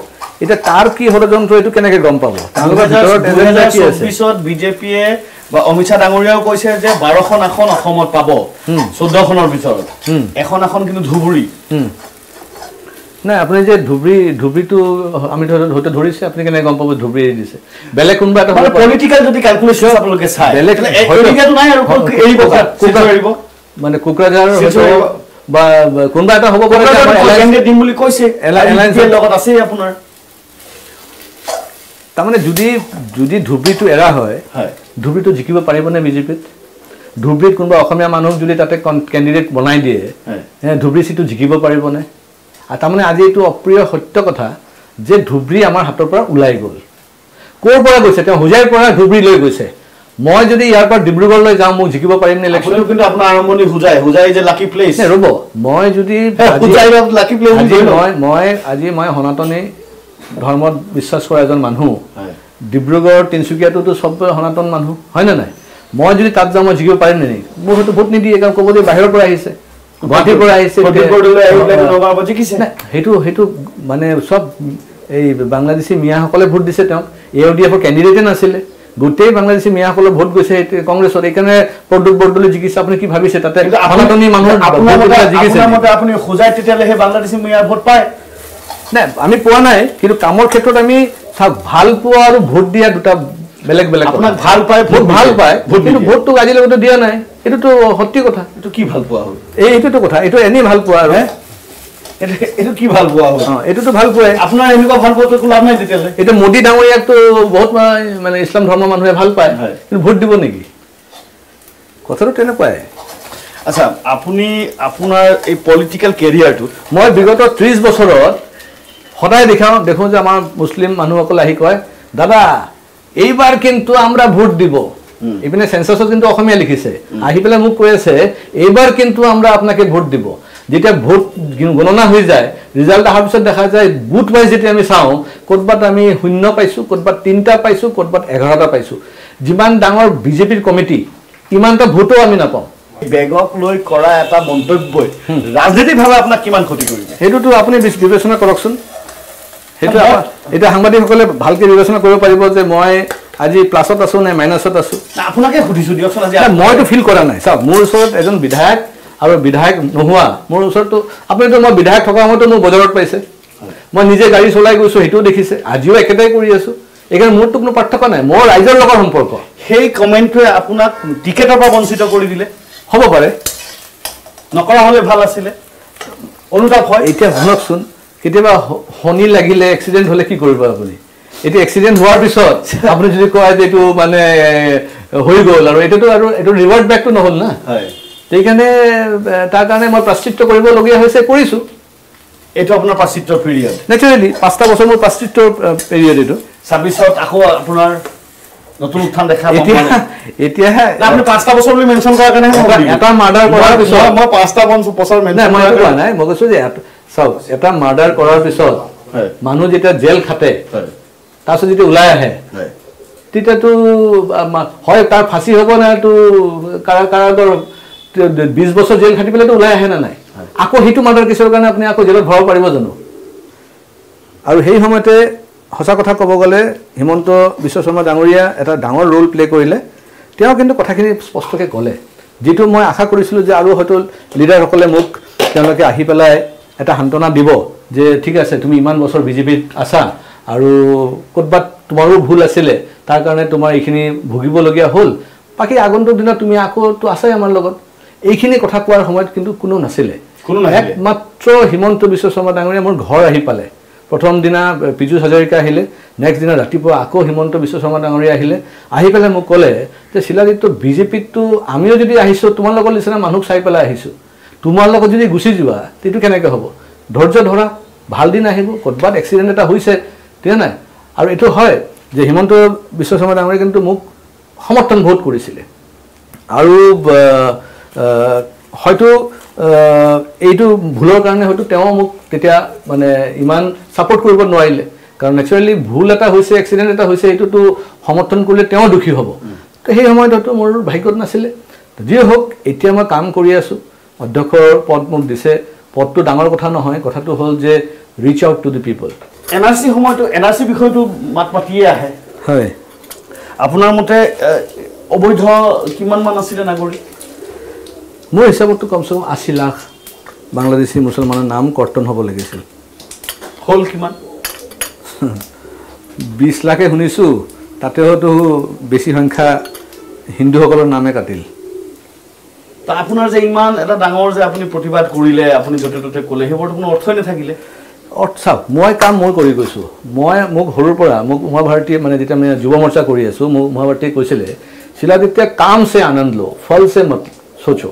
এটা তার কি হরযন্ত্র এটু কেনেকে গম পাবো BJP এ বা অমিতা ডাঙরিয়াও কইছে যে twelve খন এখন অসমত পাবো fourteen খনৰ ভিতৰত এখন এখন কিন্তু ধুবুৰী না আপনি যে ধুবুৰী ধুবুৰীটো আমি ধৰতে ধৰিছে আপনি কেনে গম পাবো ধুবুৰী দিছে বেলে কোনবা এটা পলিটিক্যাল যদি ক্যালকুলেশন আপোনালোকে চাই বেলে পলিটিক্যাল নাই আৰু এৰিব কোকৰাৰিব মানে কোকৰাজাৰ বা কোনবা এটা হ'ব কৰে এলাইনকে দিম বুলি কৈছে এলাইনৰ লগত আছে আপোনাৰ তামানে যদি যদি ধুবুৰীটো এৰা হয় হয় ধুবুৰীটো জিকিব পাৰিব না বিজেপিত ধুবুৰীত কোনবা অসমীয়া মানুহ যদি তাতে ক্যান্ডিডেট বনাই দিয়ে হ্যাঁ ধুবুৰী সিটো জিকিব পাৰিব না আ তামানে আজি এটো অপ্ৰিয় সত্য কথা যে ধুবুৰী আমাৰ হাতৰ পৰা উলাই গল কোৰ পৰা গৈছে তে হুজাই পৰা ধুবুৰী লৈ গৈছে মই যদি ইয়াৰ পৰা ডিব্ৰুগড় লৈ যাওঁ মই জিকিব পাৰিম নে ইলেকশ্যন কিন্তু আপোনাৰ আৰম্ভণি হুজাই হুজাই যে লাকি প্লেস নে ৰব মই যদি হুজাই লাকি প্লেস মই মই আজি মই হনাতনে ধৰ্ম বিশ্বাস কৰা এজন মানুহ ডিব্ৰুগড় তিনচুকিয়াটো তো সব হনাতন মানুহ হয় না নাই মই যদি তাত যাওঁ মই জিকিব পাৰিম নে মই হয়তো ভোট নি দিয়ে কাম ক'ব দি বাহিৰৰ পৰা আহিছে What people I said, Mane Sub a Bangladeshi Miakola put this down, A O D for candidate and Asile, good day Bangladeshi Miakola Bodgusate, Congress or Ekana, Porto Bordologi Sapniki Habisat, Amatoni Mamu, Abu, who's I tell him Bangladeshi Mia Bodpai? Ami Puana, Kiru Kamor Ketotami, Halpua, Budia, Dutta Belek Belek, Halpai, Put Halpai, put to Adilo to Diana. It to hot to keep Halpua. It to Kota, it to any Halpua, it to keep Halpua. It to Halpua. After I look up Halpua to Kulama, it to Modi Daway to vote my Islam Homan who have Halpai. It would do Niki Kotaro Tenapai. Assam, Apuni, Apuna, a political career to more bigot trees was horror. Hot I become the Hosama Muslim Manuakola Hikoi, Dada, Ebar came to Ambra Bud Dibo. Even a census of into Homelikise. I people a Mukwe say, Eber kin to Ambra Apnake Bud Dibo. Did a boot Gunona Hizai, result of the Hazai, boot wise it am sound, could but Ami Huno Paisu, could but Tinta Paisu, could but Agara Paisu. Jiman Dangor B J P committee. Imanta Bhuto Aminapo. Begok Loy Kora at a Monto Boy. Razitiv Havapna Kiman Kotiku. He do to Apne this division of corruption. It a Hamadi Halki division of Koropari was a moy. আজি প্লাসত আছো না মাইনাসত আছো আপোনাকে খুদিছো দিয়কছন আজি মই তো feel কৰা নাই সব মোৰ ওচৰত এজন বিধায়ক আৰু বিধায়ক নহোৱা মোৰ ওচৰত তো আপুনি তো মই বিধায়ক থকা মই তো বজাৰত পাইছে মই নিজে গাড়ী চলাই গৈছো হেটো দেখিছে আজিও একেটাই কৰি আছো এখানে মোৰ তোকনো পাৰ্থক্য নাই মোৰ ৰাইজৰ লগত সম্পৰ্ক সেই কমেন্টটোৱে আপোনাক টিকেটৰ পৰা বঞ্চিত কৰি দিলে হ'ব পাৰে নকৰা হলে ভাল আছিল অনুতাপ হয় এটা শুনকছন কেতিয়াবা হনি লাগিলে এক্সিডেন্ট হলে কি কৰিব আপুনি It accident war resort. Apne jodi koy je to mane hoy gol aru eto aru eto revert back to no hol na. Tekane tar karone moi prastitto koribo logia hoise korisu. Eto apnar prastitto period. Naturally pasta boshor moi prastitto period eto. twenty-six akho apnar notun uthan dekha pam. Etia na apni pasta boshor bhi mention korar karone eta murder korar bisot moi pasta boshor mention moi kowa nai moi koisu je saw eta murder korar bisot manu jeta jail khate तासो जिते उलाया है तिता तो होय तार फांसी होबो ना तो कारा कारा दर twenty বছৰ জেল খাটি পেলে তো উলায়া है ना নাই আকো হিটো মার্ডার কেছৰ কাৰণে আপুনি আকো জেলত ভৰাব পাৰিব জানো আৰু সেই সময়তে হসা কথা কব গলে হিমন্ত বিশ্ব শৰ্মা ডাঙৰিয়া এটা ডাঙৰ ৰোল প্লে কৰিলে তেও কিন্তু কথাখিনি স্পষ্টকে কলে যেটো মই আশা কৰিছিল যে আৰু হয়তো লিডাৰ সকলে মোক তেওঁলোকে আহি পেলাই এটা হান্তনা দিব যে ঠিক আছে তুমি ইমান বছৰ বিজেপিত আছা আৰু কতবা তোমাৰো ভুল আছিলে তাৰ কাৰণে তোমাৰ এইখিনি ভুগিব লগিয়া হল বাকি আগন্তুক দিনা তুমি আকো তো আছে আমাৰ লগত এইখিনি কথা কোৱাৰ সময়ত কিন্তু কোনো নাছিলে কোনো নাই মাত্ৰ হিমন্ত বিশ্ব শৰ্মা ডাঙৰীয়া মোৰ ঘৰ আহি পালে প্ৰথম দিনা পিজু হাজাৰিকা আহিলে নেক্সট দিনা ৰাতিপুৱা আকো হিমন্ত বিশ্ব শৰ্মা ডাঙৰীয়া আহিলে আহি পেলে মোক ক'লে যে শিলাদিত বিজেপি তো আমিও যদি আহিছো তোমাৰ লগত লিছনা মানুহ চাই পেলাই আহিছো তোমাৰ লগত যদি গুছি যোৱা তেটো কেনেকৈ হ'ব ধৈৰ্য ধৰা ভাল দিন আহিব কতবা এক্সিডেন্ট এটা হৈছে ঠিক না আৰু এটো হয় যে হিমন্ত বিশ্ব শৰ্মা ডাঙৰীয়া কিন্তু মোক সমৰ্থন ভোট কৰিছিল আৰু হয়তো এইটো ভুলৰ কাৰণে হয়তো তেওঁ মোক তেতিয়া মানে ইমান সাপোৰ্ট কৰিব নোৱাৰিলে কাৰণ ন্যাচাৰালি ভুল এটা হৈছে এক্সিডেন্ট এটা হৈছে এইটো তো সমৰ্থন কৰিলে তেওঁ দুখী হ'ব তো সেই সময়তো মোৰ ভাগ্যত নাছিল যে হোক এতিয়া মই কাম কৰি আছো অধ্যক্ষৰ পদ মোক দিছে পদটো ডাঙৰ কথা নহয় কথাটো হল যে reach out to the people N R C homa to N R C bikhoy to mat patiya hai. Hai. Apuna mote oboidha kiman manasile nagori. Mo hisabat to kamse kam eighty lakh Bangladeshi Musliman naam cotton hobo legesil. Hol kiman? twenty lakh e hunisu. Tate hoto beshi hankha Hindu hokolor naame katil. তা আপনার যে ইমান এটা ডাঙৰ যে আপুনি প্ৰতিবাদ কৰিলে আপুনি যতটতে কলে হেবৰ কোনো অৰ্থই না থাকিলে অৰ্থা মই কাম মই কৰি গৈছো মই মোক হৰুৰ পৰা মোক মহাভাৰতী মানে যেটা মই যুৱ মৰ্চা কৰি আছো মহাভাৰতী কৈছিলে শিলাদিত্য কাম সে আনন্দ লো ফল সে মত সোচো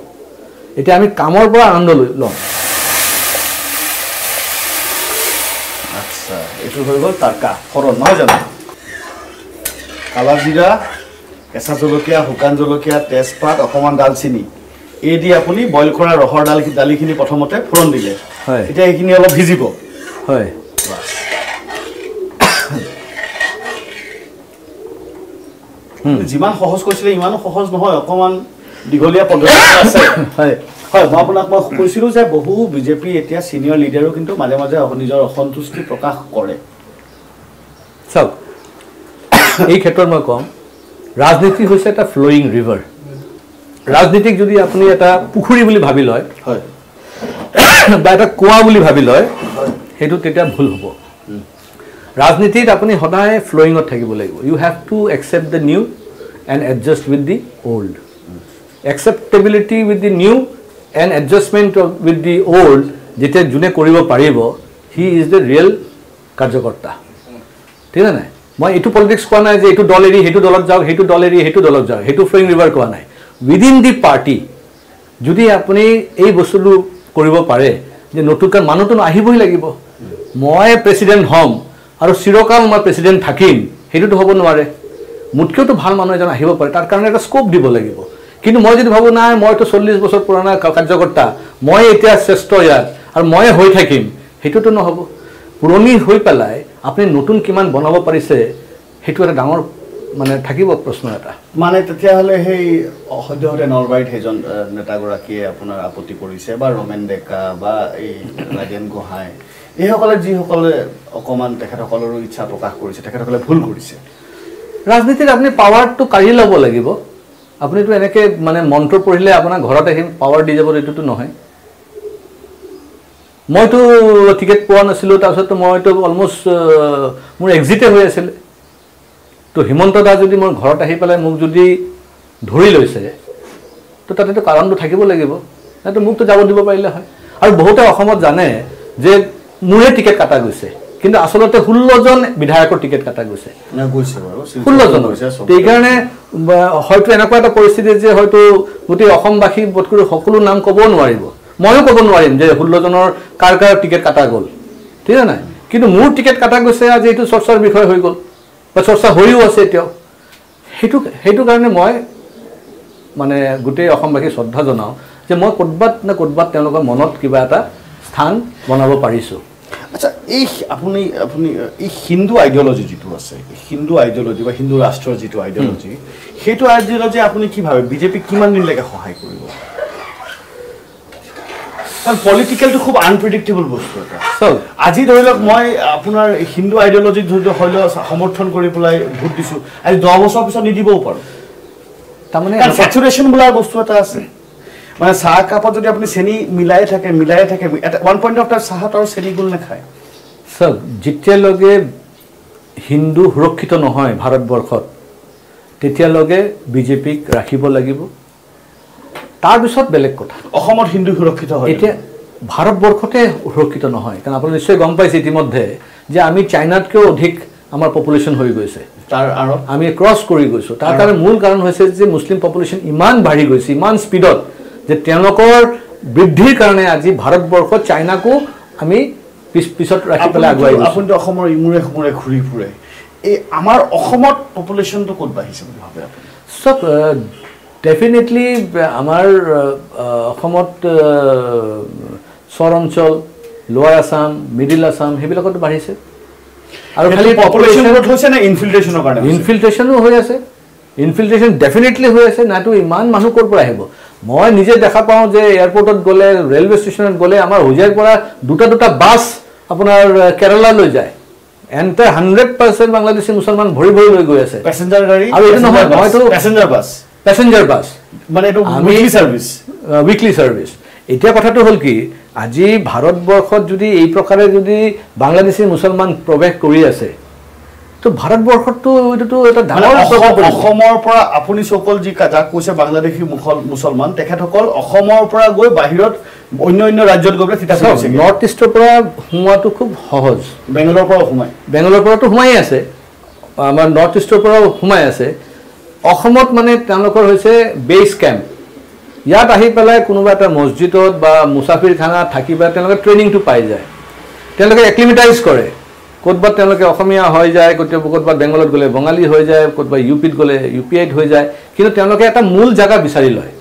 এটা আমি কামৰ পৰা আনন্দ লম আচ্ছা এটো হৈ গল তাৰকা ফৰণ নহয় জানো কালা জিৰা কেঁচা জলকীয়া হুকান জলকীয়া তেজপাত অকমান ডালচিনি ए दि आपुनी बॉईल কৰা ৰহৰ ডাল কি ডালিখিনি প্ৰথমতে ফোৰণ দিলে হয় এটা এখিনি অলপ ভিজিব হয় হুম জিমান সহজ কৈছিলে ইমানো সহজ নহয় অকমান দিঘলিয়া পদ্ধতি আছে হয় হয় মই আপোনাক মই কৈছিলো যে বহু বিজেপি এতিয়া সিনিয়ৰ লিডাৰো কিন্তু মাজে মাজে নিজৰ অসন্তুষ্টি প্ৰকাশ কৰে চক এই ক্ষেত্ৰত মই কম ৰাজনীতি হৈছে এটা ফ্লোইং ৰিভাৰ राजनीतिक যদি আপনি এটা পুখুৰী বুলি ভাবি লয় হয় বা এটা কোৱা বুলি ভাবি লয় হেতু তেতিয়া ভুল হ'ব ৰাজনীতিত আপুনি সদায় ফ্লোইং অত থাকিব লাগিব you have to accept the new and adjust with the old acceptability with the new and adjustment with the old যেটা জুনে কৰিব পাৰিব হি ইজ দ্য ৰিয়েল কাৰ্যকৰ্তা ঠিক না মই এটু পলিটিক্স কোৱা নাই যে এটু ডলেৰি হেতু ডলত যাওক হেতু ডলেৰি হেতু ডলত যাওক হেতু ফ্লোইং ৰিভাৰ কোৱা নাই Within the party, যদি আপনি এই বস্তুটো কৰিব পাৰে যে নতুনকৈ মানুতন আহিবই লাগিব মই প্ৰেসিডেন্ট হম আৰু চিৰকাল মই প্ৰেসিডেন্ট থাকিম হেতু হ'ব নোৱাৰে মুঠকেতো ভাল মানুহ এজন আহিব পাৰে তাৰ কাৰণে এটা স্কোপ দিব লাগিব কিন্তু মই যদি ভাবো নাই মই তো চল্লিশ বছৰ পুৰণা কাৰ্যকৰ্তা মই এতিয়া শ্ৰেষ্ঠ ইয়াত আৰু মই হৈ থাকিম হেতুটো নহব পুৰণি হৈ পলাই আপনি নতুন কিমান বনাব পাৰিছে হেতু এটা ডাঙৰ মানে থাকিব প্ৰশ্ন এটা মানে তেতিয়া হলে হেই অহদহতে নৰবাইট হেজন নেতাগৰা কি আপোনাৰ আপত্তি কৰিছে বা ৰমেন ডেকা বা এই ৰাজেন গোহাই এই সকলে যি সকলে অকমান তেখেতসকলৰ ইচ্ছা প্ৰকাশ কৰিছে তেখেতসকলে ভুল কৰিছে ৰাজনীতিত আপুনি পাৱাৰ টু কাৰি লব লাগিব আপুনি তো এনেকে মানে মন্ত্ৰ পঢ়িলে আপোনাৰ ঘৰত এ পাৱাৰ দি যাব এটো তো নহয় মই তো টিকেট পোৱা নাছিলো তাৰ সত্ত্বেও মই তো অলমোষ্ট মোৰ এক্সিটে হৈ আছিল তো হিমন্ত দা যদি মোৰ ঘৰত আহি পালে মোক যদি ধৰি লৈছে তো তাতেতো কাৰণটো থাকিব লাগিব না তো মোক তো যাব দিব পাৰিলে হয় আৰু বহুত অসমত জানে যে মুৰে টিকেট কাটা গৈছে কিন্তু আসলতে ষোল্ল জন বিধায়কৰ টিকেট কাটা গৈছে না গৈছে বাৰু ষোল্ল জন গৈছে এই কাৰণে হয়তো এনেকুৱা এটা পৰিস্থিতি যে হয়তো গোটেই অসমবাসী বতকুৰ সকলো নাম ক'ব নোৱাৰিব ময়ো ক'ব নোৱাৰিম যে ষোল্ল জনৰ কাৰ কাৰ টিকেট কাটা গ'ল ঠিক না কিন্তু মোৰ টিকেট কাটা গৈছে আজি এইটো চৰ্চাৰ বিষয় হৈ গ'ল পছৰসা হইও আছে তেও হেতু হেতু কাৰণে মই মানে গুটে অসমবাসী শ্ৰদ্ধা জনাও যে মই কতবাত না কতবাত তেওঁলোকৰ মনত কিবা এটা স্থান বনাব পাৰিছো আচ্ছা এই আপুনি আপুনি এই হিন্দু আইডিওলজি যেটো আছে হিন্দু আইডিওলজি বা হিন্দু ৰাষ্ট্ৰ যেটো আইডিওলজি হেতু আইডিওলজি আপুনি কি ভাবে বিজেপি কিমান দিন লাগে সহায় কৰিব কাৰণ পলিটিক্যাল তো খুব আনপ্ৰেডিক্টেবল বস্তু এটা চল আজি ধৰিলক মই আপোনাৰ হিন্দু আইডিওলজি ধৰি হল সমৰ্থন কৰি পলাই ভোট দিছো আজি দহ বছৰ পিছত নিদিবও পাৰো তাৰ মানে স্যাচুরেশন বুলা বস্তু এটা আছে মানে চাহ কাপত যদি আপুনি চেনি মিলাই থাকে মিলাই থাকে ওয়ান পয়েন্ট অফ টাইম চাহত আৰু চেনি গুল না খায় চল যেতিয়া লগে হিন্দু সুৰক্ষিত নহয় ভাৰতবৰ্ষত তেতিয়া লগে বিজেপিক ৰাখিব লাগিব তাৰ বিশদ বেলেগ কথা অসমত হিন্দু সুৰক্ষিত হয় এটা ভাৰতবৰ্ষতে সুৰক্ষিত নহয় কাৰণ আপুনি নিশ্চয় গম পাইছে ইতিমধ্যে যে আমি চাইনাতকৈ অধিক আমাৰ পপুলেশন হৈ গৈছে তাৰ আৰু আমি ক্ৰস কৰি গৈছো তাৰ কাৰণ মূল কাৰণ হৈছে যে মুসলিম পপুলেশন ইমান বাঢ়ি গৈছে ইমান স্পীডত যে তেওঁলোকৰ বৃদ্ধিৰ কাৰণে আজি ভাৰতবৰ্ষ চাইনাকো আমি পিছ পিছত ৰাখি পেলাই আগুৱাই গৈছো আপুনি অসমৰ ইমুৰে ইমুৰে ঘূৰি ফুৰে এই আমাৰ অসমত পপুলেশনটো ক'ত বাঢ়িছে বুলি ভাবে আপুনি সব Definitely, আমাৰ অসমত সৰঞ্চল লোৱাৰ আসাম মিডল আসাম হেবিলাকত বাঢ়িছে আৰু খালি পপুলেশন গ্ৰোথ হৈছে না ইনফিল্ট্ৰেশনৰ কাৰণে ইনফিল্ট্ৰেশনও হৈ আছে ইনফিল্ট্ৰেশন डेफिनेटলি হৈ আছে নাটো ইমান মানুহ কৰ পৰা আহিব মই নিজে দেখা পাওঁ যে এয়াৰপৰ্টত গলে ৰেলৱে ষ্টেচনত গলে আমাৰ হোজাইৰ পৰা দুটা দুটা বাস আপোনাৰ কেৰালা লৈ যায় And the hundred percent Bangladeshi Musliman bhori bhori loi goi ase. Passenger gari. Passenger bus. Passenger bus. Mane etu weekly service. Weekly service. Etia kotha to hol ki aji Bharatborshot jodi ei prakare jodi Bangladeshi Musliman probesh kori ase. So, Bharatborshot to etu to eta dangor prabhav. Assomor pora apuni sokol ji katha koise Bangladeshi Musliman tekhathokol Assomor pora goi bahirot অন্য অন্য রাজ্যত গবলে সিটা আছে north east পৰা হুমাটো খুব সহজ বেঙ্গলৰ পৰা হুমাই বেঙ্গলৰ পৰা তো হুমাই আছে আমাৰ নৰ্থ ইস্ট পৰা হুমাই আছে অসমত মানে তেওঁলোকৰ হৈছে বেস ক্যাম্প ইয়াত আহি পেলাই কোনোবা এটা মসজিদত বা মুসাফিৰখানা থাকিবা তেওঁলোকে ট্ৰেনিং টু পাই যায় তেওঁলোকে এক্লিমেটাইজ কৰে কোতবা তেওঁলোকে অসমীয়া হৈ যায় কোতবা বেঙ্গলত গলে বঙালী হৈ যায় কোতবা ইউপিত গলে ইউপিআইট হৈ যায় কিন্তু তেওঁলোকে এটা মূল জায়গা বিচাৰি লয়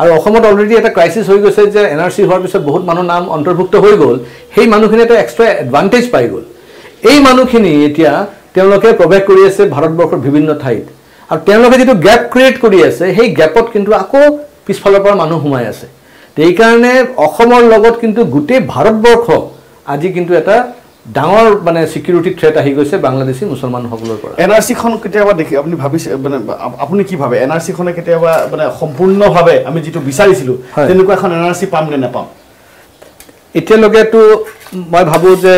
আৰু অসমত অলৰেডি এটা ক্ৰাইসিস হৈ গৈছে যে এনআৰসি হোৱাৰ পিছত বহুত মানুহ নাম অন্তৰ্ভুক্ত হৈ গ'ল সেই মানুহখিনি এটা এক্সট্ৰা এডভান্টেজ পাই গ'ল এই মানুহখিনি এতিয়া তেওঁলোকে প্ৰৱেশ কৰি আছে ভাৰতবৰ্ষৰ বিভিন্ন ঠাইত আৰু তেওঁলোকে যেটো গ্যাপ ক্ৰিয়েট কৰি আছে সেই গ্যাপত কিন্তু আকৌ পিছফালৰ পৰা মানুহ হুমাই আছে তেই কাৰণে অসমৰ লগত কিন্তু গুটে ভাৰতবৰ্ষ আজি কিন্তু এটা ডাঙৰ মানে সিকিউৰিটি থ্ৰেট আহি গৈছে বাংলাদেশী মুছলমানসকলৰ পৰা এনআরসি খন কেতিয়াবা দেখি আপুনি ভাবি মানে আপুনি কি ভাবে এনআরসি খনে কেতিয়াবা মানে সম্পূৰ্ণভাৱে আমি যেটো বিচাৰিছিল তেনকুৱা এখন এনআরসি পাম নে নাপাম এতিয়া লগে তো মই ভাবো যে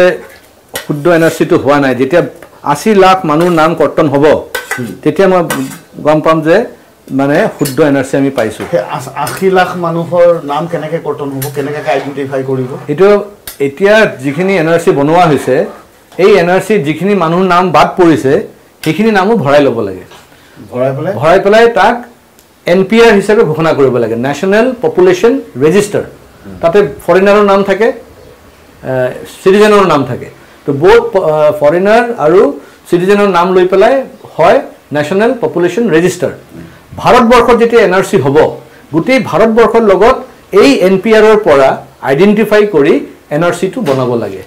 শুদ্ধ এনআরসি তো হোৱা নাই যেতিয়া আশী লাখ মানুহ নাম কৰ্তন হ'ব তেতিয়া মই গম পাম যে মানে শুদ্ধ এনআৰসি আমি পাইছো আশী লাখ মানুহৰ নাম কেনেকৈ কৰ্তন হ'ব কেনেকৈ আইডেন্টিফাই কৰিব এটো এতিয়া যিখিনি এনআৰসি বনোৱা হৈছে এই এনআৰসি যিখিনি মানুহ নাম বাদ পৰিছে সেইখিনি নামও ভৰাই লব লাগে ভৰাই পলাই ভৰাই পলাই তাক এনপিআৰ হিচাপে ঘোষণা কৰিব লাগে ন্যাশনাল পপুলেশন ৰেজিস্টাৰ তাতে ফৰেনাৰৰ নাম থাকে সিটিজেনৰ নাম থাকে তো বোথ ফৰেনাৰ আৰু সিটিজেনৰ নাম লৈ পলাই হয় ন্যাশনাল পপুলেশন ৰেজিস্টাৰ ভাৰতবৰ্ষত যেতিয়া এনআৰসি হ'ব গোটেই ভাৰতবৰ্ষৰ লগত এই এনপিআৰৰ পৰা আইডেন্টিফাই কৰি এনআৰসি টু বনাব লাগে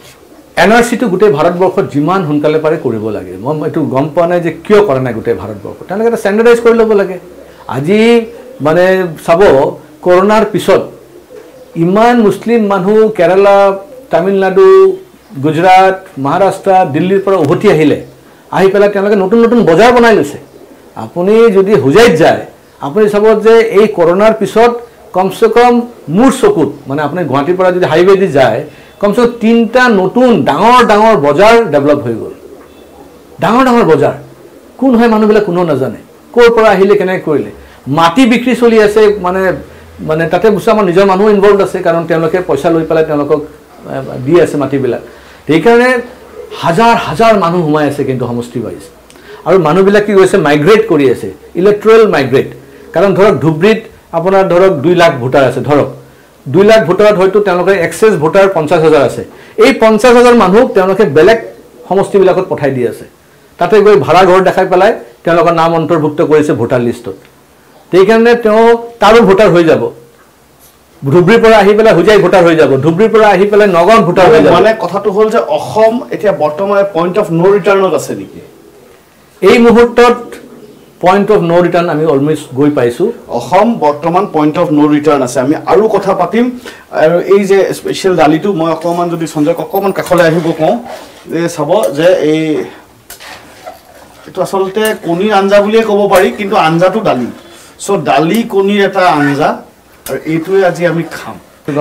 এনআৰসি টু গুটে ভাৰতবৰ্ষ জিমান হুনকালে পাৰে কৰিব লাগে মই এটু গম পোৱা নাই যে কিয় কৰা নাই গুটে ভাৰতবৰ্ষ তানে এটা স্ট্যান্ডাৰ্ডাইজ কৰি লব লাগে আজি মানে সব কৰোনাৰ পিছত ইমান মুসলিম মানুহ কেৰালা তামিলনাডু গুজৰাট মহাৰাষ্ট্ৰ দিল্লীৰ পৰা উভতি আহিলে আহি পেলা তেওঁলোকে নতুন নতুন বজাৰ বনাই লৈছে আপুনি যদি হুজাইত যায় আপুনি সব যে এই কৰোনাৰ পিছত কমসে কম মূৰ চকুত মানে আপুনি গুৱাহাটীৰ পৰা যদি হাইৱে দি যায় কমসে তিনটা নতুন ডাঙৰ ডাঙৰ বজাৰ ডেভেলপ হৈ গ'ল ডাঙৰ ডাঙৰ বজাৰ কোন হয় মানুহবিলাক কোনো না জানে কোৰ পৰা আহিলে কেনে কৰিলে মাটি বিক্ৰী চলি আছে মানে মানে তাতে মুছলমান নিজৰ মানুহ ইনভলভ আছে কাৰণ তেওঁলোকে পইচা লৈ পেলাই তেওঁলোকক দি আছে মাটিবিলাক এই কাৰণে হাজাৰ হাজাৰ মানুহ হুমাই আছে কিন্তু সমষ্টি বাইজ আৰু মানুহবিলাক কি কৈছে মাইগ্ৰেট কৰি আছে ইলেক্ট্ৰেল মাইগ্ৰেট কাৰণ ধৰক ধুবৰীত আপোনাৰ ধৰক দুই লাখ ভোটাৰ আছে ধৰক দুই লাখ ভোটাৰত হয়তো তেওঁলোকৰ এক্সেস ভোটাৰ পঞ্চাশ হাজাৰ আছে এই পঞ্চাশ হাজাৰ মানুহ তেওঁলোকে বেলেগ সমষ্টিবিলাকত পঠাই দি আছে তাতে গৈ ভাড়া ঘৰ দেখাই পেলাই তেওঁলোকৰ নাম অন্তৰ্ভুক্ত কৰিছে ভোটাৰ লিষ্টত তেই কাৰণে তেওঁ তাৰো ভোটাৰ হৈ যাব ধুবৰীৰ পৰা আহি পেলাই হুজাই ভোটাৰ হৈ যাব ধুবৰীৰ পৰা আহি পেলাই নগৰ ভোটাৰ হৈ যাব মানে কথাটো হ'ল যে অসম এতিয়া বৰ্তমানে পইণ্ট অফ নো ৰিটাৰ্ণত আছে নেকি এই মুহূৰ্তত Point of no return. I mean, almost go paisu. Assam, Bottoman point of no return. As I mean, aru kotha patim. Is a special dali to my common to this hundred common kakhola hibo kong. The sabo the a. To asolte koni anza boliye kobo pari kintu anza to dali. So dali koni eta anza. Or etu aji ami kham.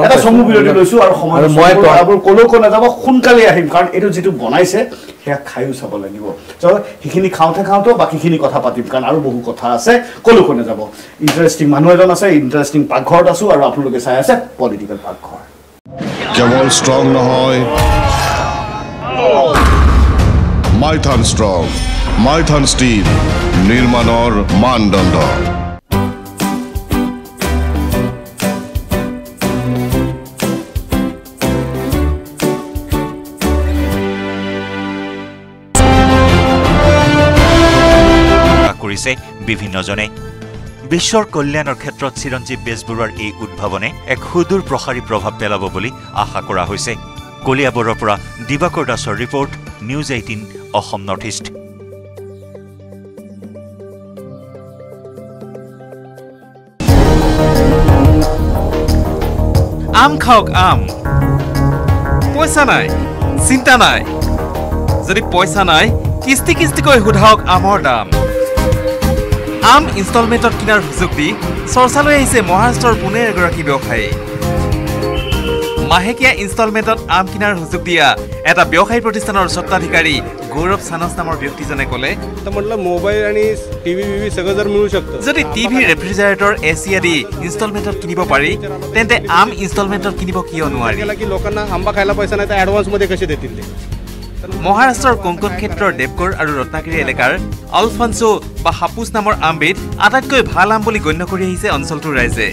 Eta somu bilodi loisu aru khama. Aru moy to aru kolo kona jabo khun kali ahim. Kan etu jitu bonai se. Heya khayu sabo lanibo. So hikini khaute khaute baki hikini kotha patim kan aru bohu kotha ase kolo kone jabo. Interesting manu ejon ase interesting paghor asu aru apnaloke sai ase political paghor. Jabol strong no hoy. Mython strong. Mython steel. Nirmanor mandanda. বিভিন্ন জনে বিশ্বৰ কল্যাণৰ ক্ষেত্ৰত চিৰঞ্জীৱ বেজবৰুৱাৰ এই উদ্ভাৱনে এক সুদূৰ প্ৰসাৰী প্ৰভাৱ পেলাব বুলি আশা কৰা হৈছে কলিয়াবৰৰ পৰা দিবাকৰ দাসৰ report news eighteen Assam northeast আম খাওক আম পইচা নাই চিন্তা নাই যদি পয়সা নাই কিস্তি কিস্তি কই হুধাওক আমর দাম আম ইনস্টলমেন্টত কিনার সুযোগ দি সরসা লৈ আইছে মহাৰাষ্ট্ৰৰ পুনে এগৰাকী ব্যৱসায়ী মাহেকিয়া ইনস্টলমেন্টত আম কিনাৰ সুযোগ দিয়া এটা ব্যৱসায়ী প্ৰতিষ্ঠানৰ সত্তাধিকাৰী গৌৰৱ সানস নামৰ ব্যক্তিজনে কলে তো মতলব মোবাইল আৰু টিভি বিবি সগজৰ মিলু शकतो যদি টিভি ৰেফ্ৰিজাৰেটৰ এসি আদি ইনস্টলমেন্টত কিনিব পাৰি তেন্তে আম ইনস্টলমেন্টত কিনিব কিয় নোৱাৰি কি লোকনা আম্বা খাইলা পইচা নাই তা এডভান্স মধ্যে কশে দেতিলে মহাৰাষ্ট্ৰৰ কংকন ক্ষেত্ৰৰ দেৱগৰ আৰু ৰত্নাগিৰি এলেকাৰ আলফানসো বা হাপুস নামৰ আমবিত আটাইতকৈ ভাল আম বুলি গণ্য কৰি আহিছে অঞ্চলটোৰ ৰাইজে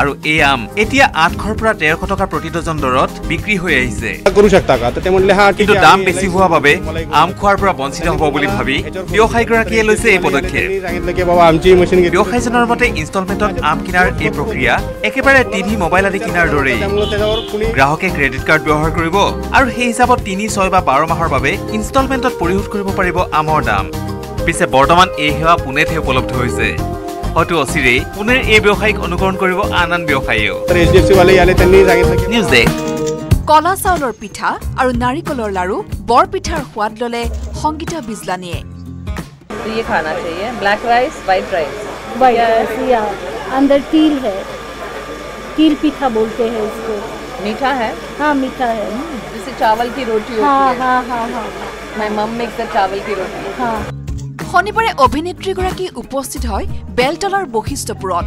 আৰু এই আম এতিয়া আঠশৰ পৰা তেৰশ টকা প্ৰতি ডজন দৰত বিক্ৰী হৈ আহিছে কৰো शकता का তে মনলে হা কিন্তু দাম বেছি হোৱা বাবে আম খোৱাৰ পৰা বঞ্চিত হ'ব বুলি ভাবি ব্যৱসায়ী গৰাকীয়ে লৈছে এই পদক্ষেপ জানিলে বাবা আমচি মেচিন ব্যৱসায়ীজনৰ মতে ইনস্টলমেন্টত আম কিনাৰ এই প্ৰক্ৰিয়া একেবাৰে টিভি মোবাইল আদি কিনাৰ দৰেই গ্ৰাহকে ক্ৰেডিট কাৰ্ড ব্যৱহাৰ কৰিব আৰু সেই হিচাপত তিনি ছয় বা বাৰ মাহৰ বাবে ইনস্টলমেন্টত পৰিশোধ কৰিব পাৰিব আমৰ দাম পিছে বৰ্তমান এই সেৱা পুনেতে উপলব্ধ হৈছে অটো অসিৰে পুনৰ এই ব্যৱসায়িক অনুকৰণ কৰিব আনন ব্যৱসায়ীও এচডিএফসি वाले ইয়ালে তেনি জাগিছে নিউজ দেখ কলা চাউলৰ পিঠা আৰু নাৰিকলৰ লাৰু বৰ পিঠাৰ সোৱাদ ললে সংগীতা বিজলানিয়ে ये खाना चाहिए black rice white rice white rice या अंदर तिल है तिल पिठा बोलते हैं इसको मीठा है हां मीठा है जैसे चावल की रोटी होती है हां हां हां माय मम मेक्स द चावल की रोटी हां খনিপরে অভিনেত্রী গৰাকী উপস্থিত হয় বেলতলাৰ বৈশিষ্ট্যপুৰত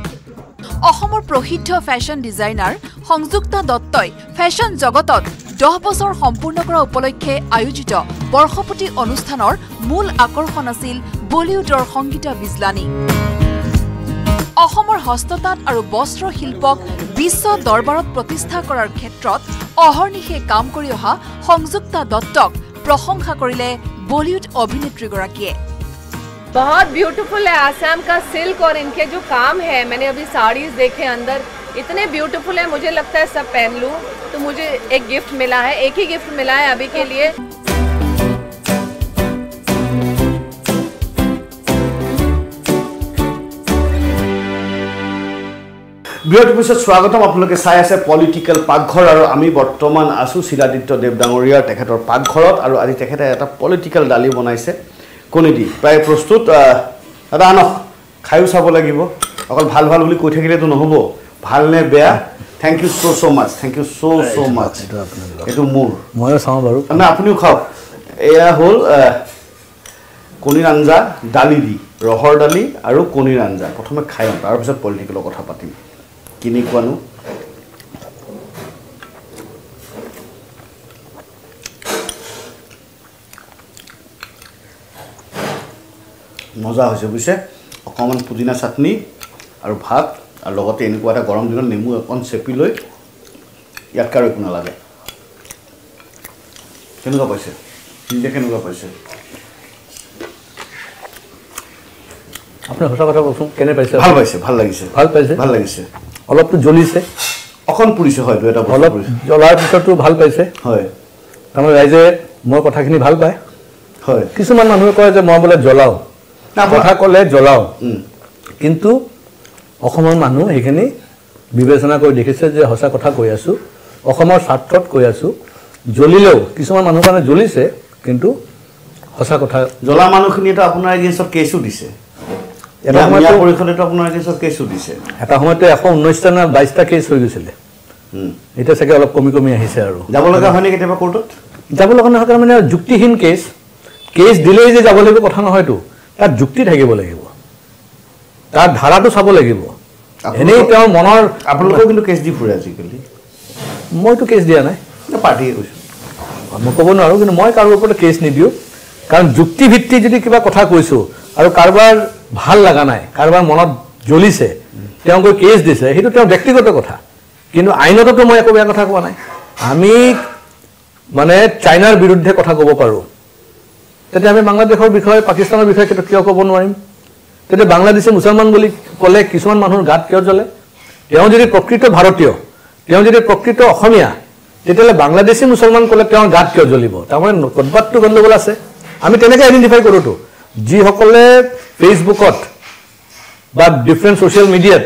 অসমৰ প্ৰসিদ্ধ ফ্যাশন ডিজাইনাৰ সংযুক্ত দত্তই ফ্যাশন জগতত দহ বছৰ সম্পূৰ্ণ কৰা উপলক্ষে আয়োজিত বৰ্ষপতি অনুষ্ঠানৰ মূল আকৰ্ষণ আছিল বলিউডৰ সংগীতা বিজলানী অসমৰ হস্ততাঁত আৰু বস্ত্ৰ শিল্পক বিশ্ব দৰবাৰত প্ৰতিষ্ঠা কৰাৰ ক্ষেত্ৰত অহৰ্নিশে কাম কৰি অহা সংযুক্ত দত্তক প্ৰশংসা কৰিলে বলিউড অভিনেত্ৰী গৰাকীয়ে बहुत ब्यूटीफुल है आसाम का सिल्क और इनके जो काम है मैंने अभी साड़ीज देखे अंदर इतने ब्यूटीफुल है मुझे लगता है सब पहन लूं तो मुझे एक गिफ्ट मिला है एक ही गिफ्ट मिला है अभी के लिए ब्यूटी पुस्तक स्वागतम आपलोग के साय से पॉलिटिकल पाकघर और आमी बर्तमान आसु शिलादित्य देवडांगरिया तेखतर पाकघरत और आदि तेखते एटा पॉलिटिकल डाली बनाइसे কোনেদি প্রায় প্রস্তুত দাদা ন খাইও চাব লাগিব অকল ভাল ভাল বুলি কৈ থাকিলে তো নহব ভাল নে বেয়া thank you so so much thank you so so much এটো মোর ময়ো চাও বাৰু না আপুনিও খাওক এয়া হল কণীৰ আঞ্জা ডালি দি ৰহৰ ডালি আৰু কণীৰ আঞ্জা প্ৰথমে খাইম তাৰ পিছত পলিটিকৰ কথা পাতিম কিনি কোৱানো মজা হইছে বুঝছে অকমান পুদিনা চাটনি আৰ ভাত আৰ লগতে এনেকুৱা এটা গৰম দিনত নেমু অকন চেপি লৈ ইয়াত কাৰো কোনো লাগে কেনেকুৱা পাইছে নিজে কেনেকুৱা পাইছে আপোনাৰ কথা কওকচোন কেনে পাইছে ভাল পাইছে ভাল লাগিছে ভাল পাইছে ভাল লাগিছে অলপ তো জ্বলিছে অকন পুৰিছে হয় এটা অলপ জ্বলাৰ পিছতো ভাল পাইছে হয় আমাৰ ৰাইজে মোৰ কথাখিনি ভাল পায় হয় কিছুমান মানুহে কয় যে মই বলে জ্বলাও কথা কলে জ্বলাও কিন্তু অসমৰ মানুহ এখানে বিবেচনা কৰি দেখিছে যে হসা কথা কৈ আছো অসমৰ ছাত্ৰত কৈ আছো জ্বলিলেও কিছুমান মানুহ কাৰণে জ্বলিছে কিন্তু হসা কথা জ্বলা মানুহখিনি এটা আপোনাৰ এগেইনষ্টত কেছও দিছে এটা মিয়া পৰিষদত আপোনাৰ এগেইনষ্টত কেছও দিছে এটা সময়তে এক শ ঊনৈশ না বাইশ টা কেছ হৈ গৈছিল এটা চাগে অলপ কমি কমি আহিছে আৰু যাব লগা হয়নি কেতিয়াবা কোৰ্টত যাব লগা নহয় মানে যুক্তিহীন কেছ কেছ দিলেই যে যাব লাগিব কথা নহয়তো তার যুক্তি থাকিব লাগিব তার ধারাটো চাব লাগিব এনেই তেও মনৰ আপোনালোকো কিন্তু কেছ দি ফুৰে আজিকালি মই তো কেছ দিয়া নাই না পাৰ্টিয়ে কৈছো মই ক'ব নোৱাৰো কিন্তু মই কাৰো ওপৰত কেছ নিদিও কাৰণ যুক্তি ভিত্তি যদি কিবা কথা কৈছো আৰু কাৰবাৰ ভাল লাগা নাই কাৰবাৰ মনত জ্বলিছে তেও গৈ কেছ দিছে সেইটো তেও ব্যক্তিগত কথা কিন্তু আইনত তো মই একো বেয়া কথা কোৱা নাই আমি মানে চাইনাৰ বিৰুদ্ধে কথা ক'ব পাৰো তেতে আমি বাংলাদেশৰ বিষয়ে পাকিস্তানৰ বিষয়ে কিটো কিয় ক'ব নোৱাৰিম তেতে বাংলাদেশী মুসলমান বুলি ক'লে কিছুমান মানুহৰ গাত কিয় জ্বলে তেওঁ যদি প্ৰকৃত ভাৰতীয় তেওঁ যদি প্ৰকৃত অসমীয়া তেতেলে বাংলাদেশী মুসলমান ক'লে তেওঁৰ গাত কিয় জ্বলিব তাৰমানে কতবাতটো গণ্ডগোল আছে আমি তেনেকৈ আইডেন্টিফাই কৰোটো যি সকলে ফেচবুকত বা ডিফাৰেন্ট ছ'চিয়েল মিডিয়াত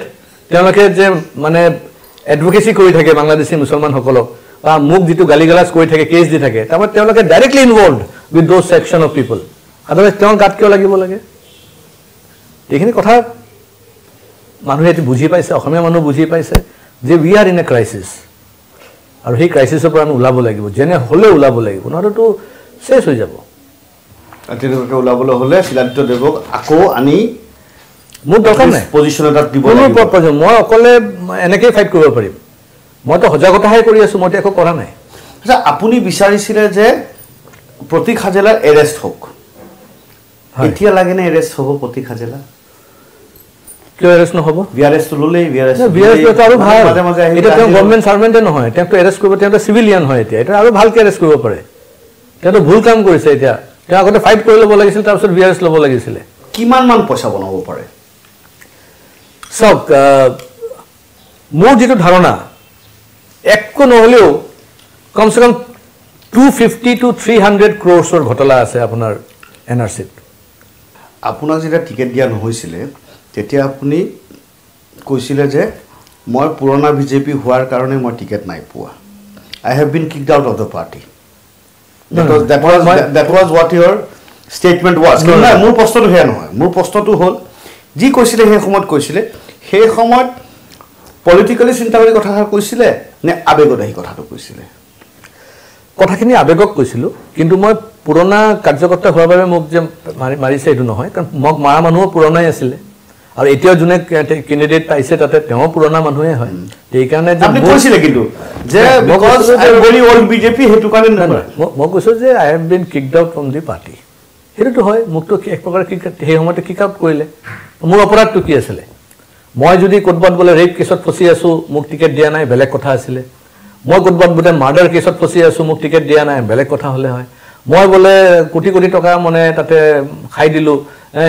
তেওঁলোকে যে মানে এডভোকেসি কৰি থাকে বাংলাদেশী মুসলমান সকলক মোক যেটো গালিগালাজ কই থাকে কেস দি থাকে তারপর তেওঁলোকে directly involved with those section of people otherwise তেওঁ কাট কিয় লাগিব লাগে এইখিনি কথা মানুহে এতি বুঝি পাইছে অসমীয়া মানুহ বুঝি পাইছে যে we are in a crisis আৰু এই ক্ৰাইসিসৰ পৰা আমি উলাব লাগিব জেনে হলে উলাব লাগিব নটো তো শেষ হৈ যাব আতিৰতে উলাবলৈ হলে সিদ্ধান্ত দেব আকো আনি মোৰ দৰকাৰ নাই পজিশন এটা দিব লাগিব মই অকলে এনেকে ফাইট কৰিব পাৰিম মই তো হজাগতা হে কৰি আছো মই তো একো কৰা নাই আচ্ছা আপুনি বিচাৰিছিলে যে প্ৰতীক হাজেলাৰ এৰেষ্ট হোক এতিয়া লাগে না এৰেষ্ট হ'ব প্ৰতীক হাজেলা কিয় এৰেষ্ট নহব বিআৰএস তো ললে বিআৰএস বিআৰএস তো আৰু ভাল মাজে মাজে এটা তো গৱৰ্ণমেণ্ট সাৰ্ভেন্ট নহয় তেওঁ তো এৰেষ্ট কৰিব তেওঁ তো সিভিলিয়ান হয় এতিয়া এটা আৰু ভালকৈ এৰেষ্ট কৰিব পাৰে তেওঁ তো ভুল কাম কৰিছে এতিয়া তেওঁ আগতে ফাইট কৰি ল'ব লাগিছিল তাৰ পিছত বিআৰএস ল'ব লাগিছিল কিমান মান পইচা বনাব পাৰে সব মোৰ যেটো ধাৰণা একো নহলেও কম সে কম two fifty to three hundred crores ঘটলা আছে আপনার এনআরসি আপনার যেটা টিকেট দিয়া নহইছিল তেতিয়া আপনি কইছিলে যে মই পুরোনা বিজেপি হওয়ার কারণে মই টিকেট নাই পোৱা I have been kicked out of the party that was that was that was what your statement was না মোৰ প্ৰশ্নটো হে নহয় মোৰ প্ৰশ্নটো হল যি কইছিলে সেই সময়ত কইছিলে সেই সময়ত পলিটিক্যালি চিন্তাৰ কথা কৈছিলে নে আবেগদাই কথাটো কৈছিলে কথাখিনি আবেগক কৈছিল কিন্তু মই পুৰণা কাৰ্যকৰ্তা হোৱাৰ বাবে মোক যে মাৰিছে এটো নহয় কাৰণ মোক মাৰা মানুহ পুৰণাই আছিল আৰু এতিয়া জুনে ক্যান্ডিডেট পাইছে তাতে তেওঁ পুৰণা মানুহে হয় এই কাৰণে যে আপুনি কৈছিলে কিন্তু যে because I am very old BJP হেতু কাৰণে নহয় মই কৈছো যে I have been kicked out from the party হেতু হয় মোক তো এক প্ৰকাৰ কি সেই সময়তে কিক আউট কৰিলে মোৰ অপৰাধটো কি আছিল মই যদি কোটবাত বলে ৰেপ কেছত ফসি আছো মোক টিকেট দিয়া নাই বেলেগ কথা আছিল মই কোটবাত বলে মার্ডার কেছত ফসি আছো মোক টিকেট দিয়া নাই বেলেগ কথা হলে হয় মই বলে কোটি কোটি টাকা মনে তাতে খাই দিলো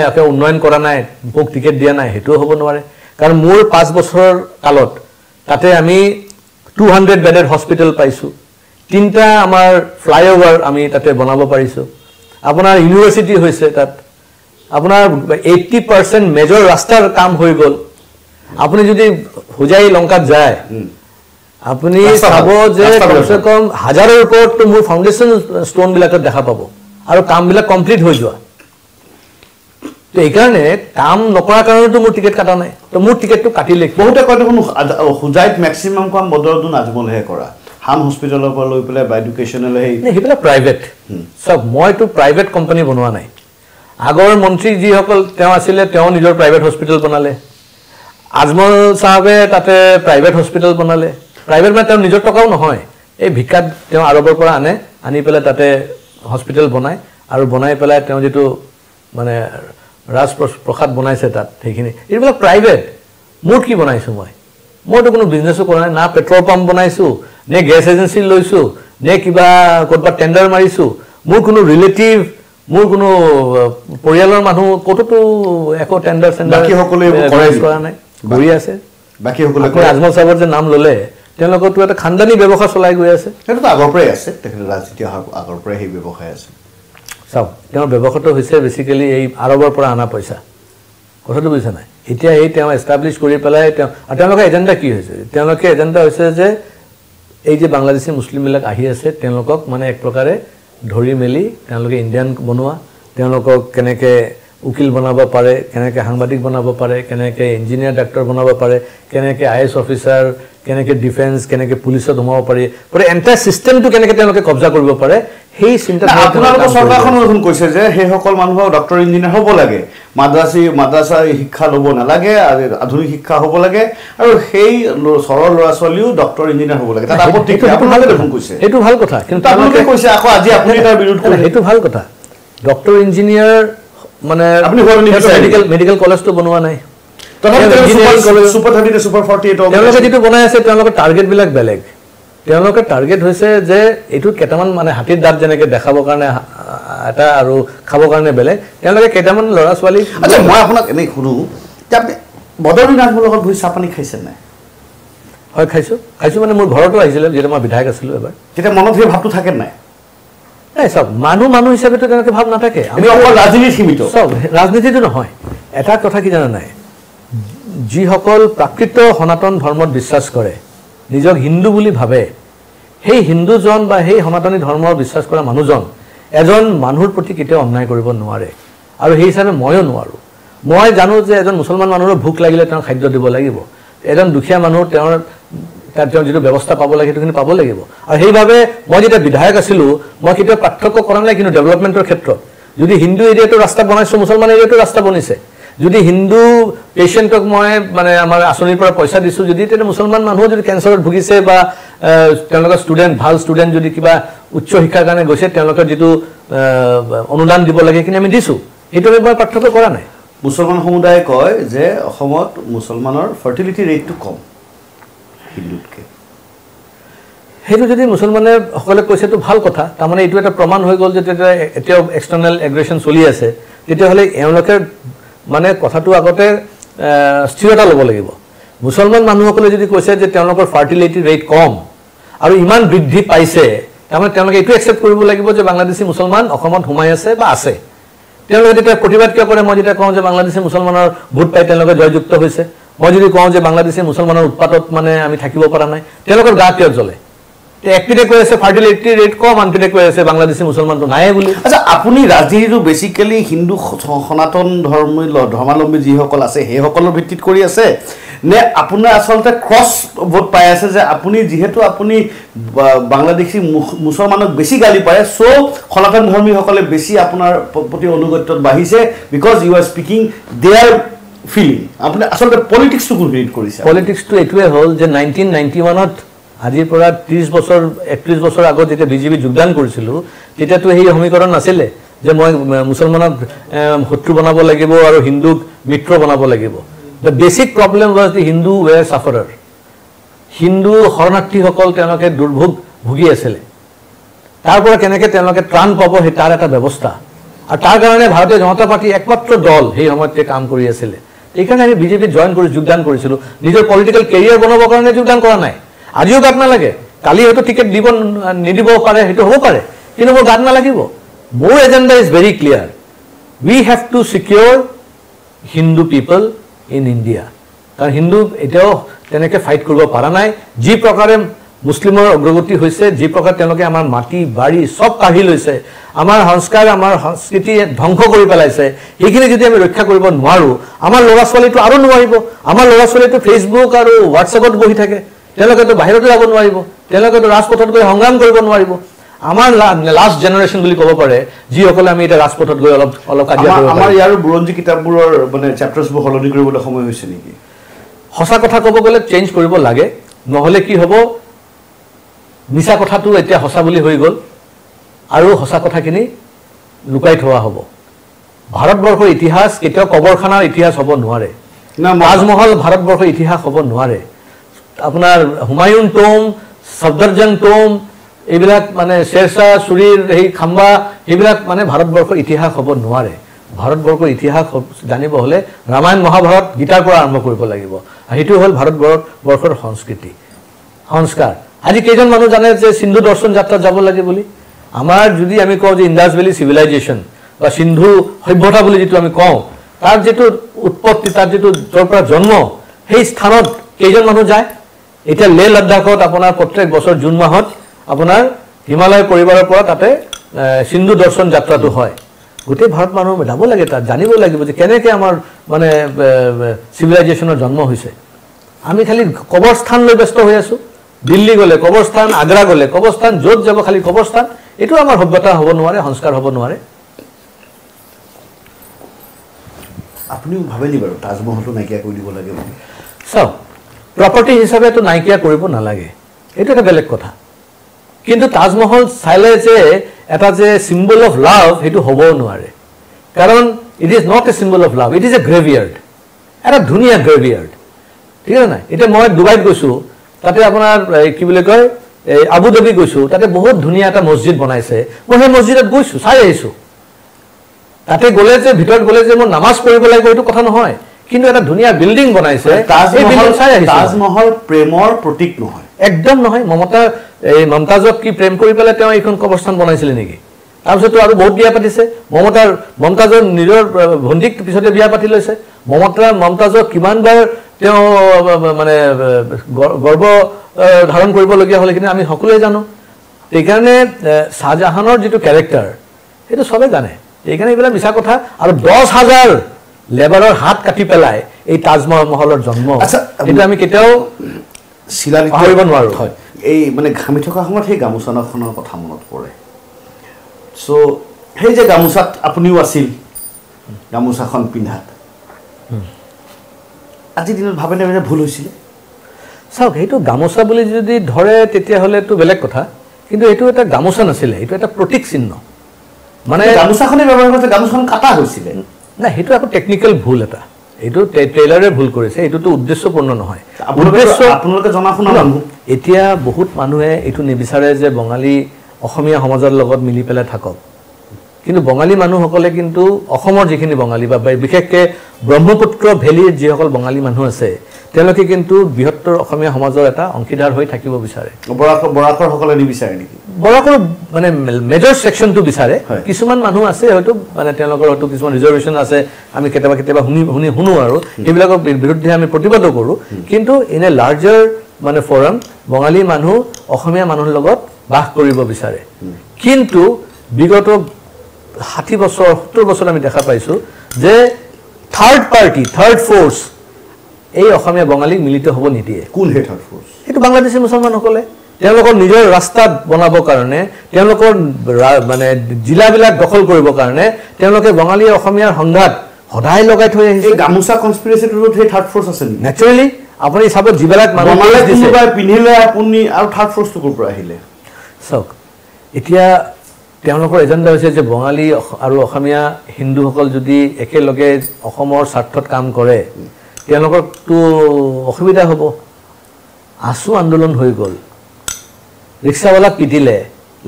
একে উন্নয়ন কৰা নাই মোক টিকেট দিয়া নাই হেতু হ'ব নোৱাৰে কাৰণ মোৰ পাঁচ বছৰৰ কালত তাতে আমি two hundred বেডৰ হস্পিটেল পাইছো তিনটা আমাৰ ফ্লাইওভাৰ আমি তাতে বনাব পাৰিছো আপোনাৰ ইউনিভাৰ্সিটি হৈছে তাত আপোনাৰ eighty percent মেজৰ ৰাস্তাৰ কাম হৈ গ'ল আপনি যদি হোজাই লঙ্কা যায় আপনি সব যে কমসে কম হাজারের উপর তো মূল ফাউন্ডেশন স্টোন বিলাক দেখা পাবো আর কাম বিলাক কমপ্লিট হই যোৱা তো এই কাৰণে কাম নকৰা কাৰণে তো মোৰ টিকেট কাটা নাই তো মোৰ টিকেটটো কাটিলে বহুত কথা কোন হোজাইত ম্যাক্সিমাম কাম বদৰুদ্দিন আজমল হে কৰা হাম হস্পিটালৰ পৰা লৈ পেলাই বাই এডুকেশনাল হে নে হিপলা প্ৰাইভেট সব মই তো প্ৰাইভেট কোম্পানী বনোৱা নাই আগৰ মন্ত্ৰী যি সকল তেওঁ আছিলে তেওঁ নিজৰ প্ৰাইভেট হস্পিটাল বনালে আজমল সাহেবে তাতে প্ৰাইভেট হসপিটাল বনালে প্ৰাইভেট মানে তাৰ নিজৰ টকাও নহয় এই ভিকাত তেওঁ আৰবৰ পৰা আনে আনি পেলে তাতে হসপিটাল বনায় আৰু বনাই পেলে তেওঁ যেটো মানে ৰাজ প্ৰসাদ বনাইছে তাত সেইখিনি এইবিলাক প্ৰাইভেট মোৰ কি বনাইছো মই মই তো কোনো বিজনেসও কৰা নাই না পেট্রোল পাম্প বনাইছো নে গ্যাস এজেন্সি লৈছো নে কিবা কতবা টেন্ডার মাৰিছো মোৰ কোনো ৰিলেটিভ মোৰ কোনো পৰিয়ালৰ মানুহ কতটো একো টেন্ডাৰ টেন্ডাৰ বাকি সকলে কৰা নাই গৰি আছে বাকি সকল আজমল সাহেবৰ যে নাম ললে তেওঁলোকৰ তো এটা খানদানী ব্যৱস্থা চলাই গৈ আছে এটা তো আগৰ পৰাই আছে তেখেতৰ ৰাজনীতি আগৰ পৰাই এই ব্যৱস্থা আছে সব তেওঁৰ ব্যৱস্থাটো হৈছে বেসিক্যালি এই আৰবৰ পৰা আনা পইচা কথাটো বুঝছ না এতিয়া এই তেওঁ এস্টাবলিশ কৰি পেলাই তেওঁলোকৰ এজেন্ডা কি হৈছে তেওঁলোকৰ এজেন্ডা হৈছে যে এই যে বাংলাদেশী মুসলিম বিলাক আহি আছে তেওঁলোকক মানে এক প্ৰকাৰে ধৰি মেলি তেওঁলোকে ইন্ডিয়ান বনোৱা তেওঁলোকক কেনেকে উকিল বনাব পাৰে কেনেকে সাংবাদিক বনাব পাৰে কেনেকে ইঞ্জিনিয়াৰ ডাক্তৰ বনাব পাৰে কেনেকে আইএস অফিসাৰ কেনেকে ডিফেন্স কেনেকে পুলিশ ধমাব পাৰে পৰে এন্টায়াৰ সিস্টেমটো কেনেকে তেওঁলোকে কবজা কৰিব পাৰে সেই চিন্তা আপোনালোকৰ সৰকাৰখন নতুন কৈছে যে সেই সকল মানুহ ডক্টৰ ইঞ্জিনিয়াৰ হ'ব লাগে মাদ্ৰাসী মাদ্ৰাসা শিক্ষা ল'ব নালাগে আধুনিক শিক্ষা হ'ব লাগে আৰু সেই সৰল লৰাছলিও ডক্টৰ ইঞ্জিনিয়াৰ হ'ব লাগে তাত আপত্তি আপোনালোকে দেখোন কৈছে এটো ভাল কথা কিন্তু আপোনালোকে কৈছে আকো আজি আপোনালোকৰ বিৰুদ্ধ কৰে এটো ভাল কথা ডক্টৰ ইঞ্জিনিয়াৰ মানে আপনি হল মেডিকেল মেডিকেল কলেজ তো বনোৱা নাই তহতে সুপাৰ thirty তে সুপাৰ forty-eight তেওঁলোকে যেটো বনাই আছে তেওঁলোকৰ টাৰ্গেট বিলাক বেলেগ তেওঁলোকৰ টাৰ্গেট হৈছে যে এটো কেটামান মানে হাতিৰ দাঁত জেনেকে দেখাব কাৰণে এটা আৰু খাব কাৰণে বেলেগ তেওঁলোকে কেটামান লৰাছৱালি আচ্ছা মই আপোনাক এনে খুৰু যে আপনি বদৰুদ্দিন আজমলৰ লগত ভুই চাপানি খাইছেন না হয় খাইছো খাইছো মানে মোৰ ঘৰটো আহিছিল যেতিয়া মই বিধায়ক আছিল এবাৰ তেতিয়া মনত সেই ভাবটো থাকেন না এই সব মানুহ মানুহ হিচাপে তো তেনেকে ভাব নাথাকে আমি অকল ৰাজনীতি সীমিত সব ৰাজনীতিটো নহয় এটা কথা কি জানা নাই যি সকল প্ৰাকৃত সনাতন ধৰ্মত বিশ্বাস কৰে নিজক হিন্দু বুলি ভাবে Hey Hindujon by Hey Hamatani Dharma Biswas Kora Manujon, Ejon Manhur Proti Ketao Onnay Koribo Noare, Aru Hey Hisabe Moyo Noaru, Moi Jano Je Ejon Musulman Manur Bhook Lagile Teo Khadya Dibo Lagibo, Ejon Dukhiya Manur Teo Teo Jitu Byabostha Pabo Lage Hetu Kintu Pabo Lagibo, Aru Heibhabe Moi Jetia Bidhayak Asilu, Moi Ketia Parthokya Kora Nai Kintu Developmentor Khetro, Jodi Hindu Area to Rasta Banaise Musulman Area to Rasta Banise. যদি হিন্দু পেশেন্টক মই মানে আমাৰ আসনিৰ পৰা পইচা দিছো যদি তেনে মুছলমান মানুহ যদি ক্যান্সাৰত ভুগিছে বা তেওঁলোকৰ ষ্টুডেন্ট ভাল ষ্টুডেন্ট যদি কিবা উচ্চ শিক্ষাৰ কাৰণে গৈছে তেওঁলোকৰ যেটো অনুদান দিব লাগে কিনে আমি দিছো এটো মই পাৰ্থক্য কৰা নাই মুছলমান সমুদায় কয় যে অসমত মুছলমানৰ ফাৰ্টিলিটি ৰেটটো কম হিন্দুতকে হেতু যদি মুছলমানে সকলে কৈছে তো ভাল কথা তাৰ মানে এটো এটা প্ৰমাণ হৈ গল যে এটা এটা এক্সটাৰনাল এগ্ৰেশন চলি আছে তেতিয়া হলে এওঁলোকৰ মানে কথাটো আগতে স্থিৰতা লব লাগিব মুছলমান মানুহকলে যদি কৈছে যে তেওঁলোকৰ ফাৰ্টিলিটি ৰেট কম আৰু ইমান বৃদ্ধি পাইছে তাহলে তেওঁলোকে এটো একসেপ্ট কৰিব লাগিব যে বাংলাদেশী মুছলমান অসমত হুমাই আছে বা আছে তেওঁলোকে এটা প্ৰতিবাদ কিয় কৰে মই যেটা কওঁ যে বাংলাদেশী মুছলমানৰ ভোট পাই তেওঁলোকে জয়যুক্ত হৈছে মই যদি কওঁ যে বাংলাদেশী মুছলমানৰ উৎপাদত মানে আমি থাকিব পৰা নাই তেওঁলোকৰ গা কিয় জ্বলে তে একপিনে কৈ আছে ফাৰ্টিলিটি ৰেট কম আনপিনে কৈ আছে বাংলাদেশী মুছলমানটো নাই বুলি আচ্ছা আপুনি ৰাজনীতিটো বেসিক্যালি হিন্দু সনাতন ধৰ্মৰ ধৰ্মালম্বী যিসকল আছে হে সকলৰ ভিত্তিত কৰি আছে নে আপোনাৰ আসলতে ক্রস ভোট পাই আছে যে আপুনি যেহেতু আপুনি বাংলাদেশী মুছলমানক বেছি গালি পায় সো সনাতন ধৰ্মী সকলে বেছি আপোনাৰ প্ৰতি অনুগত্য বাহিছে because you are speaking their feeling আপুনি আসলতে পলিটিক্স টু ক্ৰিয়েট কৰিছে পলিটিক্স টু এটৱে হল যে nineteen ninety-one ত আজিৰ পৰা thirty বছৰ thirty-one বছৰ আগত যেতিয়া বিজেপি যোগদান কৰিছিল তেতিয়া তো এই সমীকৰণ নাছিলে যে মই মুছলমানক শত্ৰু বনাব লাগিব আৰু হিন্দুক মিত্ৰ বনাব লাগিব the basic problem was the hindu were sufferer hindu শরণার্থী সকল তেনকে দুর্ভোগ ভুগি আছিল তাৰ পৰা কেনেকে তেনকে ত্ৰাণ পাব হে তাৰ এটা ব্যৱস্থা আৰু তাৰ কাৰণে ভাৰতীয় জনতা পাৰ্টি একমাত্ৰ দল সেই সময়তে কাম কৰি আছিল এইকাৰণে আমি বিজেপি জয়েন কৰি যোগদান কৰিছিল নিজৰ পলিটিক্যাল কেৰিয়াৰ বনাবৰ কাৰণে যোগদান কৰা নাই আজিও গাত না লাগে কালি হয়তো টিকেট দিব নিদিব পাৰে হয়তো হ'ব পাৰে কিন্তু গাত না লাগিব মোৰ agenda is very clear we have to secure Hindu people in India কাৰণ হিন্দু এটাও তেনেকে ফাইট কৰিব পৰা নাই যি প্ৰকাৰে মুছলিমৰ অগ্ৰগতি হৈছে যি প্ৰকাৰে তেওঁলোকে আমাৰ মাটি বাড়ি সব কাঢ়ি লৈছে আমাৰ সংস্কাৰ আমাৰ সংস্কৃতি ধ্বংস কৰি পেলাইছে এইখিনি যদি আমি ৰক্ষা কৰিব নোৱাৰো আমাৰ ল'ৰা ছোৱালীটো আৰু নোৱাৰিব আমাৰ ল'ৰা ছোৱালীটো ফেচবুক আৰু হোৱাটছআপত বহি থাকে তেলকে তো বাইৰে যাব নোৱাৰিব তেলকে তো ৰাজপথত গৈ সংগ্ৰাম কৰিব নোৱাৰিব আমাৰ লাস্ট জেনাৰেশন বুলি ক'ব পাৰে যি সকলে আমি এটা ৰাজপথত গৈ অলপ অলপ কাজিয়া কৰিব আমাৰ ইয়াৰ বুৰঞ্জী কিতাপবোৰৰ মানে চ্যাপ্টাৰ্ছবোৰ হলনি কৰিবলৈ সময় হৈছে নেকি হসা কথা ক'ব গলে চেঞ্জ কৰিব লাগে নহলে কি হ'ব মিছা কথাটো এতিয়া হসা বুলি হৈ গল আৰু হসা কথাখিনি লুকাই থোৱা হ'ব ভাৰতবৰ্ষৰ ইতিহাস কেতিয়া কবৰখানাৰ ইতিহাস হ'ব নোৱাৰে না মাজমহল ভাৰতবৰ্ষৰ ইতিহাস হ'ব নোৱাৰে আপনাৰ হুমায়ুন টোম সফদৰজং টোম এইবিলাক মানে শেৰশা সুৰিৰ এই খাম্বা এইবিলাক মানে ভাৰতবৰ্ষৰ ইতিহাস হ'ব নোৱাৰে ভাৰতবৰ্ষৰ ইতিহাস জানিব হলে ৰামায়ণ মহাভাৰত গীতাৰ পৰা আৰম্ভ কৰিব লাগিব এইটো হল ভাৰতবৰ্ষৰ সংস্কৃতি সংস্কাৰ আজি কেজন মানুহ জানে যে সিন্ধু দৰ্শন যাত্ৰা যাব লাগে বুলি আমাৰ যদি আমি কওঁ যে ইন্দাস ভ্যালি সিভিলাইজেশন বা সিন্ধু সভ্যতা বুলি যেটো আমি কওঁ তাৰ যেটো উৎপত্তি তাৰ যেটো যৰ পৰা জন্ম সেই স্থানত কেজন মানুহ যায় এটা লে লদাখত আপোনাৰ প্ৰত্যেক বছৰ জুন মাহত আপোনাৰ হিমালয় পৰিবাৰৰ পৰা তাতে সিন্ধু দৰ্শন যাত্ৰাটো হয় গোটেই ভাৰত মানুহ যাব লাগে তা জানিব লাগিব যে কেনেকে আমাৰ মানে সিভিলাইজেশনৰ জন্ম হৈছে আমি খালি কবৰস্থান লৈ ব্যস্ত হৈ আছো দিল্লী গলে কবৰস্থান আগ্ৰা গলে কবৰস্থান যত যাব খালি কবৰস্থান এটো আমাৰ সভ্যতা হ'ব নোৱাৰে সংস্কাৰ হ'ব নোৱাৰে আপুনিও ভাবেনি বাৰু তাজমহলটো নাইকিয়া কৰি দিব লাগে সব Property হিসাবে তো নাইকিয়া কৰিব নালাগে এটো এটা বেলেগ কথা কিন্তু তাজমহল চাইলে যে এটা যে সিম্বল অফ লাভ হেতু হ'ব নোৱাৰে কাৰণ it is not a symbol of love it is a graveyard এটা ধুনিয়া গ্ৰেভিয়াৰ্ড ঠিক আছে না এটা মই দুবাইত গৈছো তাতে আপোনাৰ কি বুলি কয় এই আবু ধাবি গৈছো তাতে বহুত ধুনিয়া এটা মসজিদ বনাইছে মই সেই মসজিদত গৈছো চাই আহিছো তাতে গলে যে ভিতৰত গলে যে মই নামাজ পঢ়িব লাগিব এটো কথা নহয় কিন্তু এটা ধুনিয়া বিল্ডিং বনাইছে তাজমহল চাই আহিছে তাজমহল প্ৰেমৰ প্ৰতীক নহয় একদম নহয় মমতা এই মমতাজক কি প্ৰেম কৰি পেলে তেওঁ এখন কবৰস্থান বনাইছিল নেকি তাৰপিছত আৰু বহুত বিয়া পাতিছে মমতাৰ মমতাজৰ নিজৰ ভণ্ডিক পিছতে বিয়া পাতি লৈছে মমতাৰ মমতাজক কিমানবাৰ তেও মানে গৰ্ব ধাৰণ কৰিব লগিয়া হলে কিনা আমি সকলোৱে জানো এই কাৰণে সাজাহানৰ যেটো ক্যাৰেক্টাৰ এটা সবে জানে এই কাৰণে এবেলা মিছা কথা আৰ দশ হাজাৰ লেবাৰৰ হাত কাটি পেলায় এই তাজমহলৰ জন্ম এটা আমি কেটাও শিলালিপি কৰিব নোৱাৰো হয় এই মানে ঘামি থকা সময়ত সেই গামোছাখনৰ কথা মনত পৰে সো সেই যে গামোছাত আপুনিও আছিল গামোছাখন পিন্ধাত আজি দিনত ভাবেনে মানে ভুল হৈছিল সাওক এইটো গামোছা বুলি যদি ধরে তেতিয়া হলে তো বেলেগ কথা কিন্তু এটো এটা গামোছা নাছিল এটো এটা প্রতীক চিহ্ন মানে গামোছাখনে ব্যৱহাৰ কৰিছে গামোছাখন কাটা হৈছিল না হেতু আকো টেকনিক্যাল ভুল এটা এটো ট্রেইলারে ভুল কৰিছে এটো তো উদ্দেশ্যপূর্ণ নহয় উদ্দেশ্য আপোনালোকে জনা শুনা মানুহ এতিয়া বহুত মানুহে এটো নিবিচাৰে যে বঙালী অসমীয়া সমাজৰ লগত মিলি পেলা থাকক কিন্তু বঙালী মানুহসকলে কিন্তু অসমৰ যিখিনি বঙালী বা বিশেষকে ব্ৰহ্মপুত্ৰ ভেলিৰ যিসকল বঙালী মানুহ আছে তেলকে কিন্তু বৃহত্তৰ অসমীয়া সমাজৰ এটা অংশীদাৰ হৈ থাকিব বিচাৰে বৰাকৰ বৰাকৰসকলে নিবিচাৰে নেকি বৰাকৰ মানে মেজৰ সেকশনটো বিচাৰে কিছুমান মানুহ আছে হয়তো মানে তেলকৰ হয়তো কিছুমান ৰিজাৰ্ভেশন আছে আমি কেতিয়াবা কেতিয়াবা হুনি হুনি হুনো আৰু এইবিলাকৰ বিৰুদ্ধে আমি প্ৰতিবাদ কৰো কিন্তু ইন এ লাৰ্জাৰ মানে ফৰাম বঙালী মানুহ অসমীয়া মানুহৰ লগত বাস কৰিব বিচাৰে কিন্তু বিগত ষাঠি বছৰ সত্তৰ বছৰ আমি দেখা পাইছো যে থার্ড পার্টি থার্ড ফোর্স এই অসমীয়া বঙালী মিলিত হব নিদিয়ে কোন হে থার্ড ফোর্স এটা বাংলাদেশী মুসলমানসকলে তেওঁলোকৰ নিজৰ ৰাস্তা বনাব কাৰণে তেওঁলোকৰ মানে জিলাবিলাক দখল কৰিব কাৰণে তেওঁলোকে বঙালী অসমীয়াৰ সংঘাত হদাই লগাই থৈ আহিছে এই গামোছা কনস্পিরেসিটোত হে থার্ড ফোর্স আছে ন্যাচারালি আপুনি হিচাপে জিলাবিলাক মানলে কোনোবাই পিনিলে আপুনি আৰু থাৰ্ড ফোৰ্স তো পৰা আহিলে সক এতিয়া তেওঁলোকৰ এজেন্ডা হৈছে যে বঙালী আৰু অসমীয়া হিন্দুসকল যদি একেলগে অসমৰ স্বাৰ্থত কাম কৰে তেওঁলোকৰ তো অসুবিধা হ'ব আছু আন্দোলন হৈ গল ৰিক্সাৱালা পিটিলে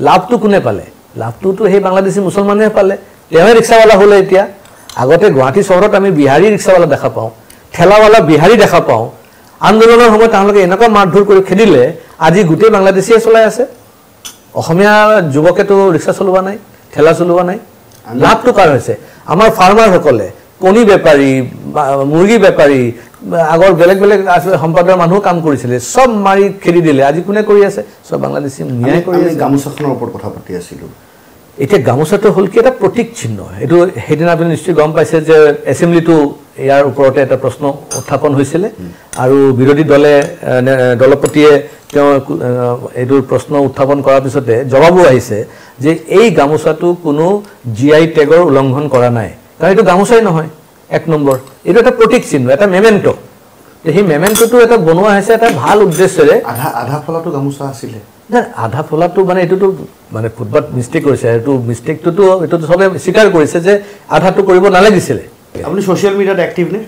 লাভটো কোনে পালে লাভটো তো হে বাংলাদেশী মুছলমানহে পালে তেওঁ ৰিক্সাৱালা হলে এতিয়া আগতে গুৱাহাটী চহৰত আমি বিহাৰী ৰিক্সাৱালা দেখা পাওঁ ঠেলাৱালা বিহাৰী দেখা পাওঁ আন্দোলনৰ সময়ত তেওঁলোকে এনেকুৱা মাৰধৰ কৰি খেদিলে আজি গোটেই বাংলাদেশীয়ে চলাই আছে অসমীয়া যুৱকে তো ৰিক্সা চলোৱা নাই ঠেলা চলোৱা নাই লাভটো কাৰ হৈছে আমাৰ ফাৰ্মাৰ সকলে কণী বেপাৰী মুৰ্গী বেপাৰী আগৰ বেলেগ বেলেগ সম্প্ৰদায়ৰ মানুহ কাম কৰিছিল সব মাৰি খেদি দিলে আজি কোনে কৰি আছে সব বাংলাদেশী ন্যায় কৰি আছে গামোছাখনৰ ওপৰত কথা পাতি আছিলোঁ এটা গামোছাটো হল কি এটা প্ৰতীক চিহ্ন এটো হেদিনা আপুনি নিশ্চয় গম পাইছে যে এসেম্বলিটো ইয়াৰ ওপৰতে এটা প্ৰশ্ন উত্থাপন হৈছিল আৰু বিৰোধী দলে দলপতিয়ে তেওঁ এটো প্ৰশ্ন উত্থাপন কৰাৰ পিছতে জবাবো আহিছে যে এই গামোছাটো কোনো জিআই টেগৰ উলংঘন কৰা নাই কাৰণ এটো গামোছাই নহয় এক নম্বৰ এটো এটা প্ৰতীক চিহ্ন এটা মেমেন্টো এই মেমেন্টোটো এটা বনোৱা হৈছে এটা ভাল উদ্দেশ্যৰে আধা আধা ফলাটো গামোছা আছিল না আধা ফলাটো মানে এটোটো মানে ফুটবল মিস্টেক কৰিছে এটো মিস্টেকটো তো এটো তো সবে স্বীকাৰ কৰিছে যে আধাটো কৰিব নালাগিছিল আপুনি সোশ্যাল মিডিয়াত অ্যাক্টিভ নে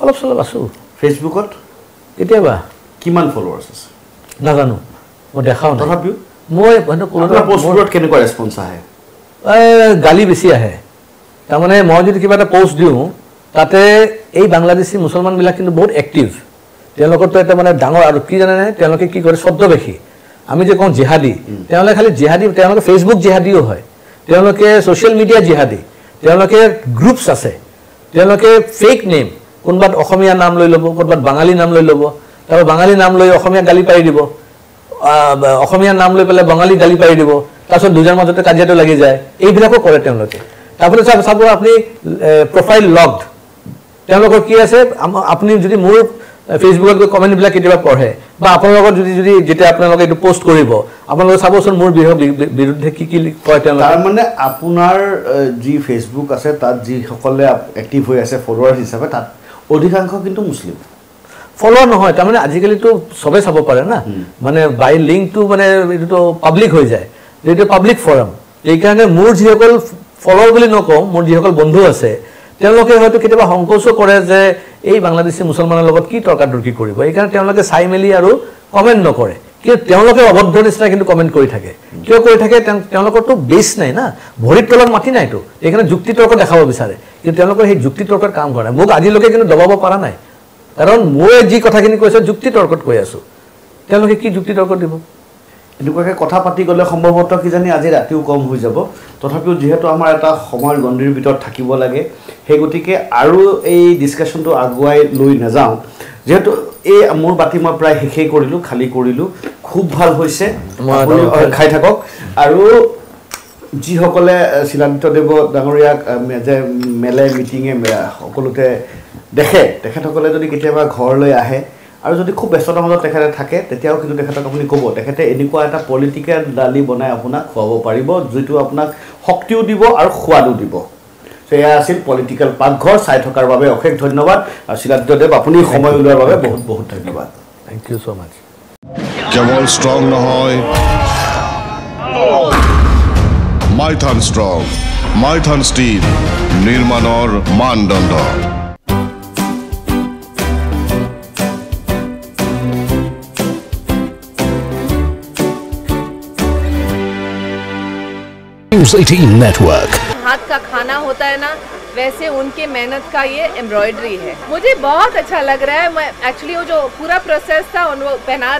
অলপ চলপ আছো ফেসবুকত কেতিয়াবা কিমান ফলোৱাৰ্স আছে না জানো মই দেখাও না তথাপি মই মানে কোনটো পোষ্টত কেনেকুৱা ৰেসপন্স আহে গালি বেছি আহে তাৰ মানে মই যদি কিবা এটা পোষ্ট দিও তাতে এই বাংলাদেশী মুসলমান বিলাক কিন্তু বহুত অ্যাক্টিভ তেওঁলোকৰ তো এটা মানে ডাঙৰ আৰু কি জানে না তেওঁলোকে কি কৰে শব্দ বেছি আমি যে কোন জিহাদি তেওঁলোকে খালি জিহাদি তেওঁলোকে ফেসবুক জিহাদিও হয় তেওঁলোকে সোশ্যাল মিডিয়া জিহাদি তেওঁলোকে গ্রুপস আছে তেওঁলোকে ফেক নেম কোনবাত অসমীয়া নাম লৈ লব কোনবাত বাঙালি নাম লৈ লব তাৰ বাঙালি নাম লৈ অসমীয়া গালি পাৰি দিব অসমীয়া নাম লৈ পেলে বাঙালি গালি পাৰি দিব তাৰছত দুজনৰ মাজতে কাজিয়াটো লাগি যায় এইবিলাকো কৰে তেওঁলোকে তাৰপৰে সব আপনি প্ৰোফাইল লগড তেওঁলোকৰ কি আছে আপনি যদি মোৰ ফেসবুকত কমেন্ট বিলাক কেতিয়াবা পঢ়ে বা আপোনালোকৰ যদি যদি যেটা আপোনালোকে এটো পোস্ট কৰিব আপোনালোকে সাবসন মোৰ বিৰুদ্ধে কি কি কয় তেওঁলোকে তাৰ মানে আপোনাৰ যি ফেসবুক আছে তাত যি সকলে অ্যাক্টিভ হৈ আছে ফলোৱাৰ হিচাপে তাত অধিকাংশ কিন্তু মুসলিম ফলোৱাৰ নহয় তাৰ মানে আজিকালি তো সবে চাব পাৰে না মানে বাই লিংক তো মানে এটো তো পাবলিক হৈ যায় এটো পাবলিক ফৰাম এই কাৰণে মোৰ যিসকল ফলোৱাৰ বুলি নকওঁ মোৰ যিসকল বন্ধু আছে তেওঁলোকে হয়তো কিবা সংকোচ কৰে যে এই বাংলাদেশী মুসলমানৰ লগত কি তৰ্কাতৰ্কি কৰিব এই কাৰণ তেওঁলোকে চাই মেলি আৰু কমেন্ট নকৰে কিন্তু তেওঁলোকে অবদ্ধ নিচিনা কিন্তু কমেন্ট কৰি থাকে কিয় কৰি থাকে তেওঁলোকৰ তো বেছ নাই না ভৰিত তলৰ মাটি নাই তো এইকাৰণে যুক্তি তৰ্ক দেখাব বিচাৰে কিন্তু তেওঁলোকৰ সেই যুক্তি তৰ্কৰ কাম কৰা নাই মোক আজিলৈকে কিন্তু দবাব পৰা নাই কাৰণ মই যি কথাখিনি কৈছো যুক্তি তৰ্কত কৈ আছো তেওঁলোকে কি যুক্তি তৰ্ক দিব এনেকুৱাকে কথা পাতি গলে সম্ভবত কি জানি আজি ৰাতিও কম হৈ যাব তথাপিও যেহেতু আমাৰ এটা সময় গণ্ডিৰ ভিতৰত থাকিব লাগে হে গতিকে আৰু এই ডিসকাশনটো আগুৱাই লৈ নাযাও যেহেতু এই মোৰ বাতি মই প্ৰায় হেখে কৰিলো খালি কৰিলো খুব ভাল হৈছে আপুনি খাই থাকক আৰু জি হকলে সিলান্ত দেব ডাঙৰিয়া মেজে মেলে মিটিং এ সকলোতে দেখে তেখেতকলে যদি কেতিয়াবা ঘৰ লৈ আহে আৰু যদি খুব ব্যস্ততা মাজত তেখেতে থাকে তেতিয়াও কিন্তু তেখেতক আপুনি কব তেখেতে এনেকুৱা এটা পলিটিক্যাল দালি বনাই আপোনাক খুৱাব পাৰিব যেটো আপোনাক শক্তিও দিব আৰু খুৱালো দিব সেয়া আছিল পলিটিক্যাল পাকঘৰ চাই থকাৰ বাবে অশেষ ধন্যবাদ আৰু সিলান্তদেব আপুনি সময় উলিওৱাৰ বাবে বহুত বহুত ধন্যবাদ থ্যাংক ইউ সো মাচ জবল স্ট্ৰং নহয় মাইথান স্ট্ৰং মাইথান স্টিল নিৰ্মাণৰ মানদণ্ড न्यूज़ अठारह नेटवर्क हाथ का खाना होता है ना वैसे उनके मेहनत का ये एम्ब्रॉयडरी है मुझे बहुत अच्छा लग रहा है मैं एक्चुअली वो जो पूरा प्रोसेस था उन वो पहना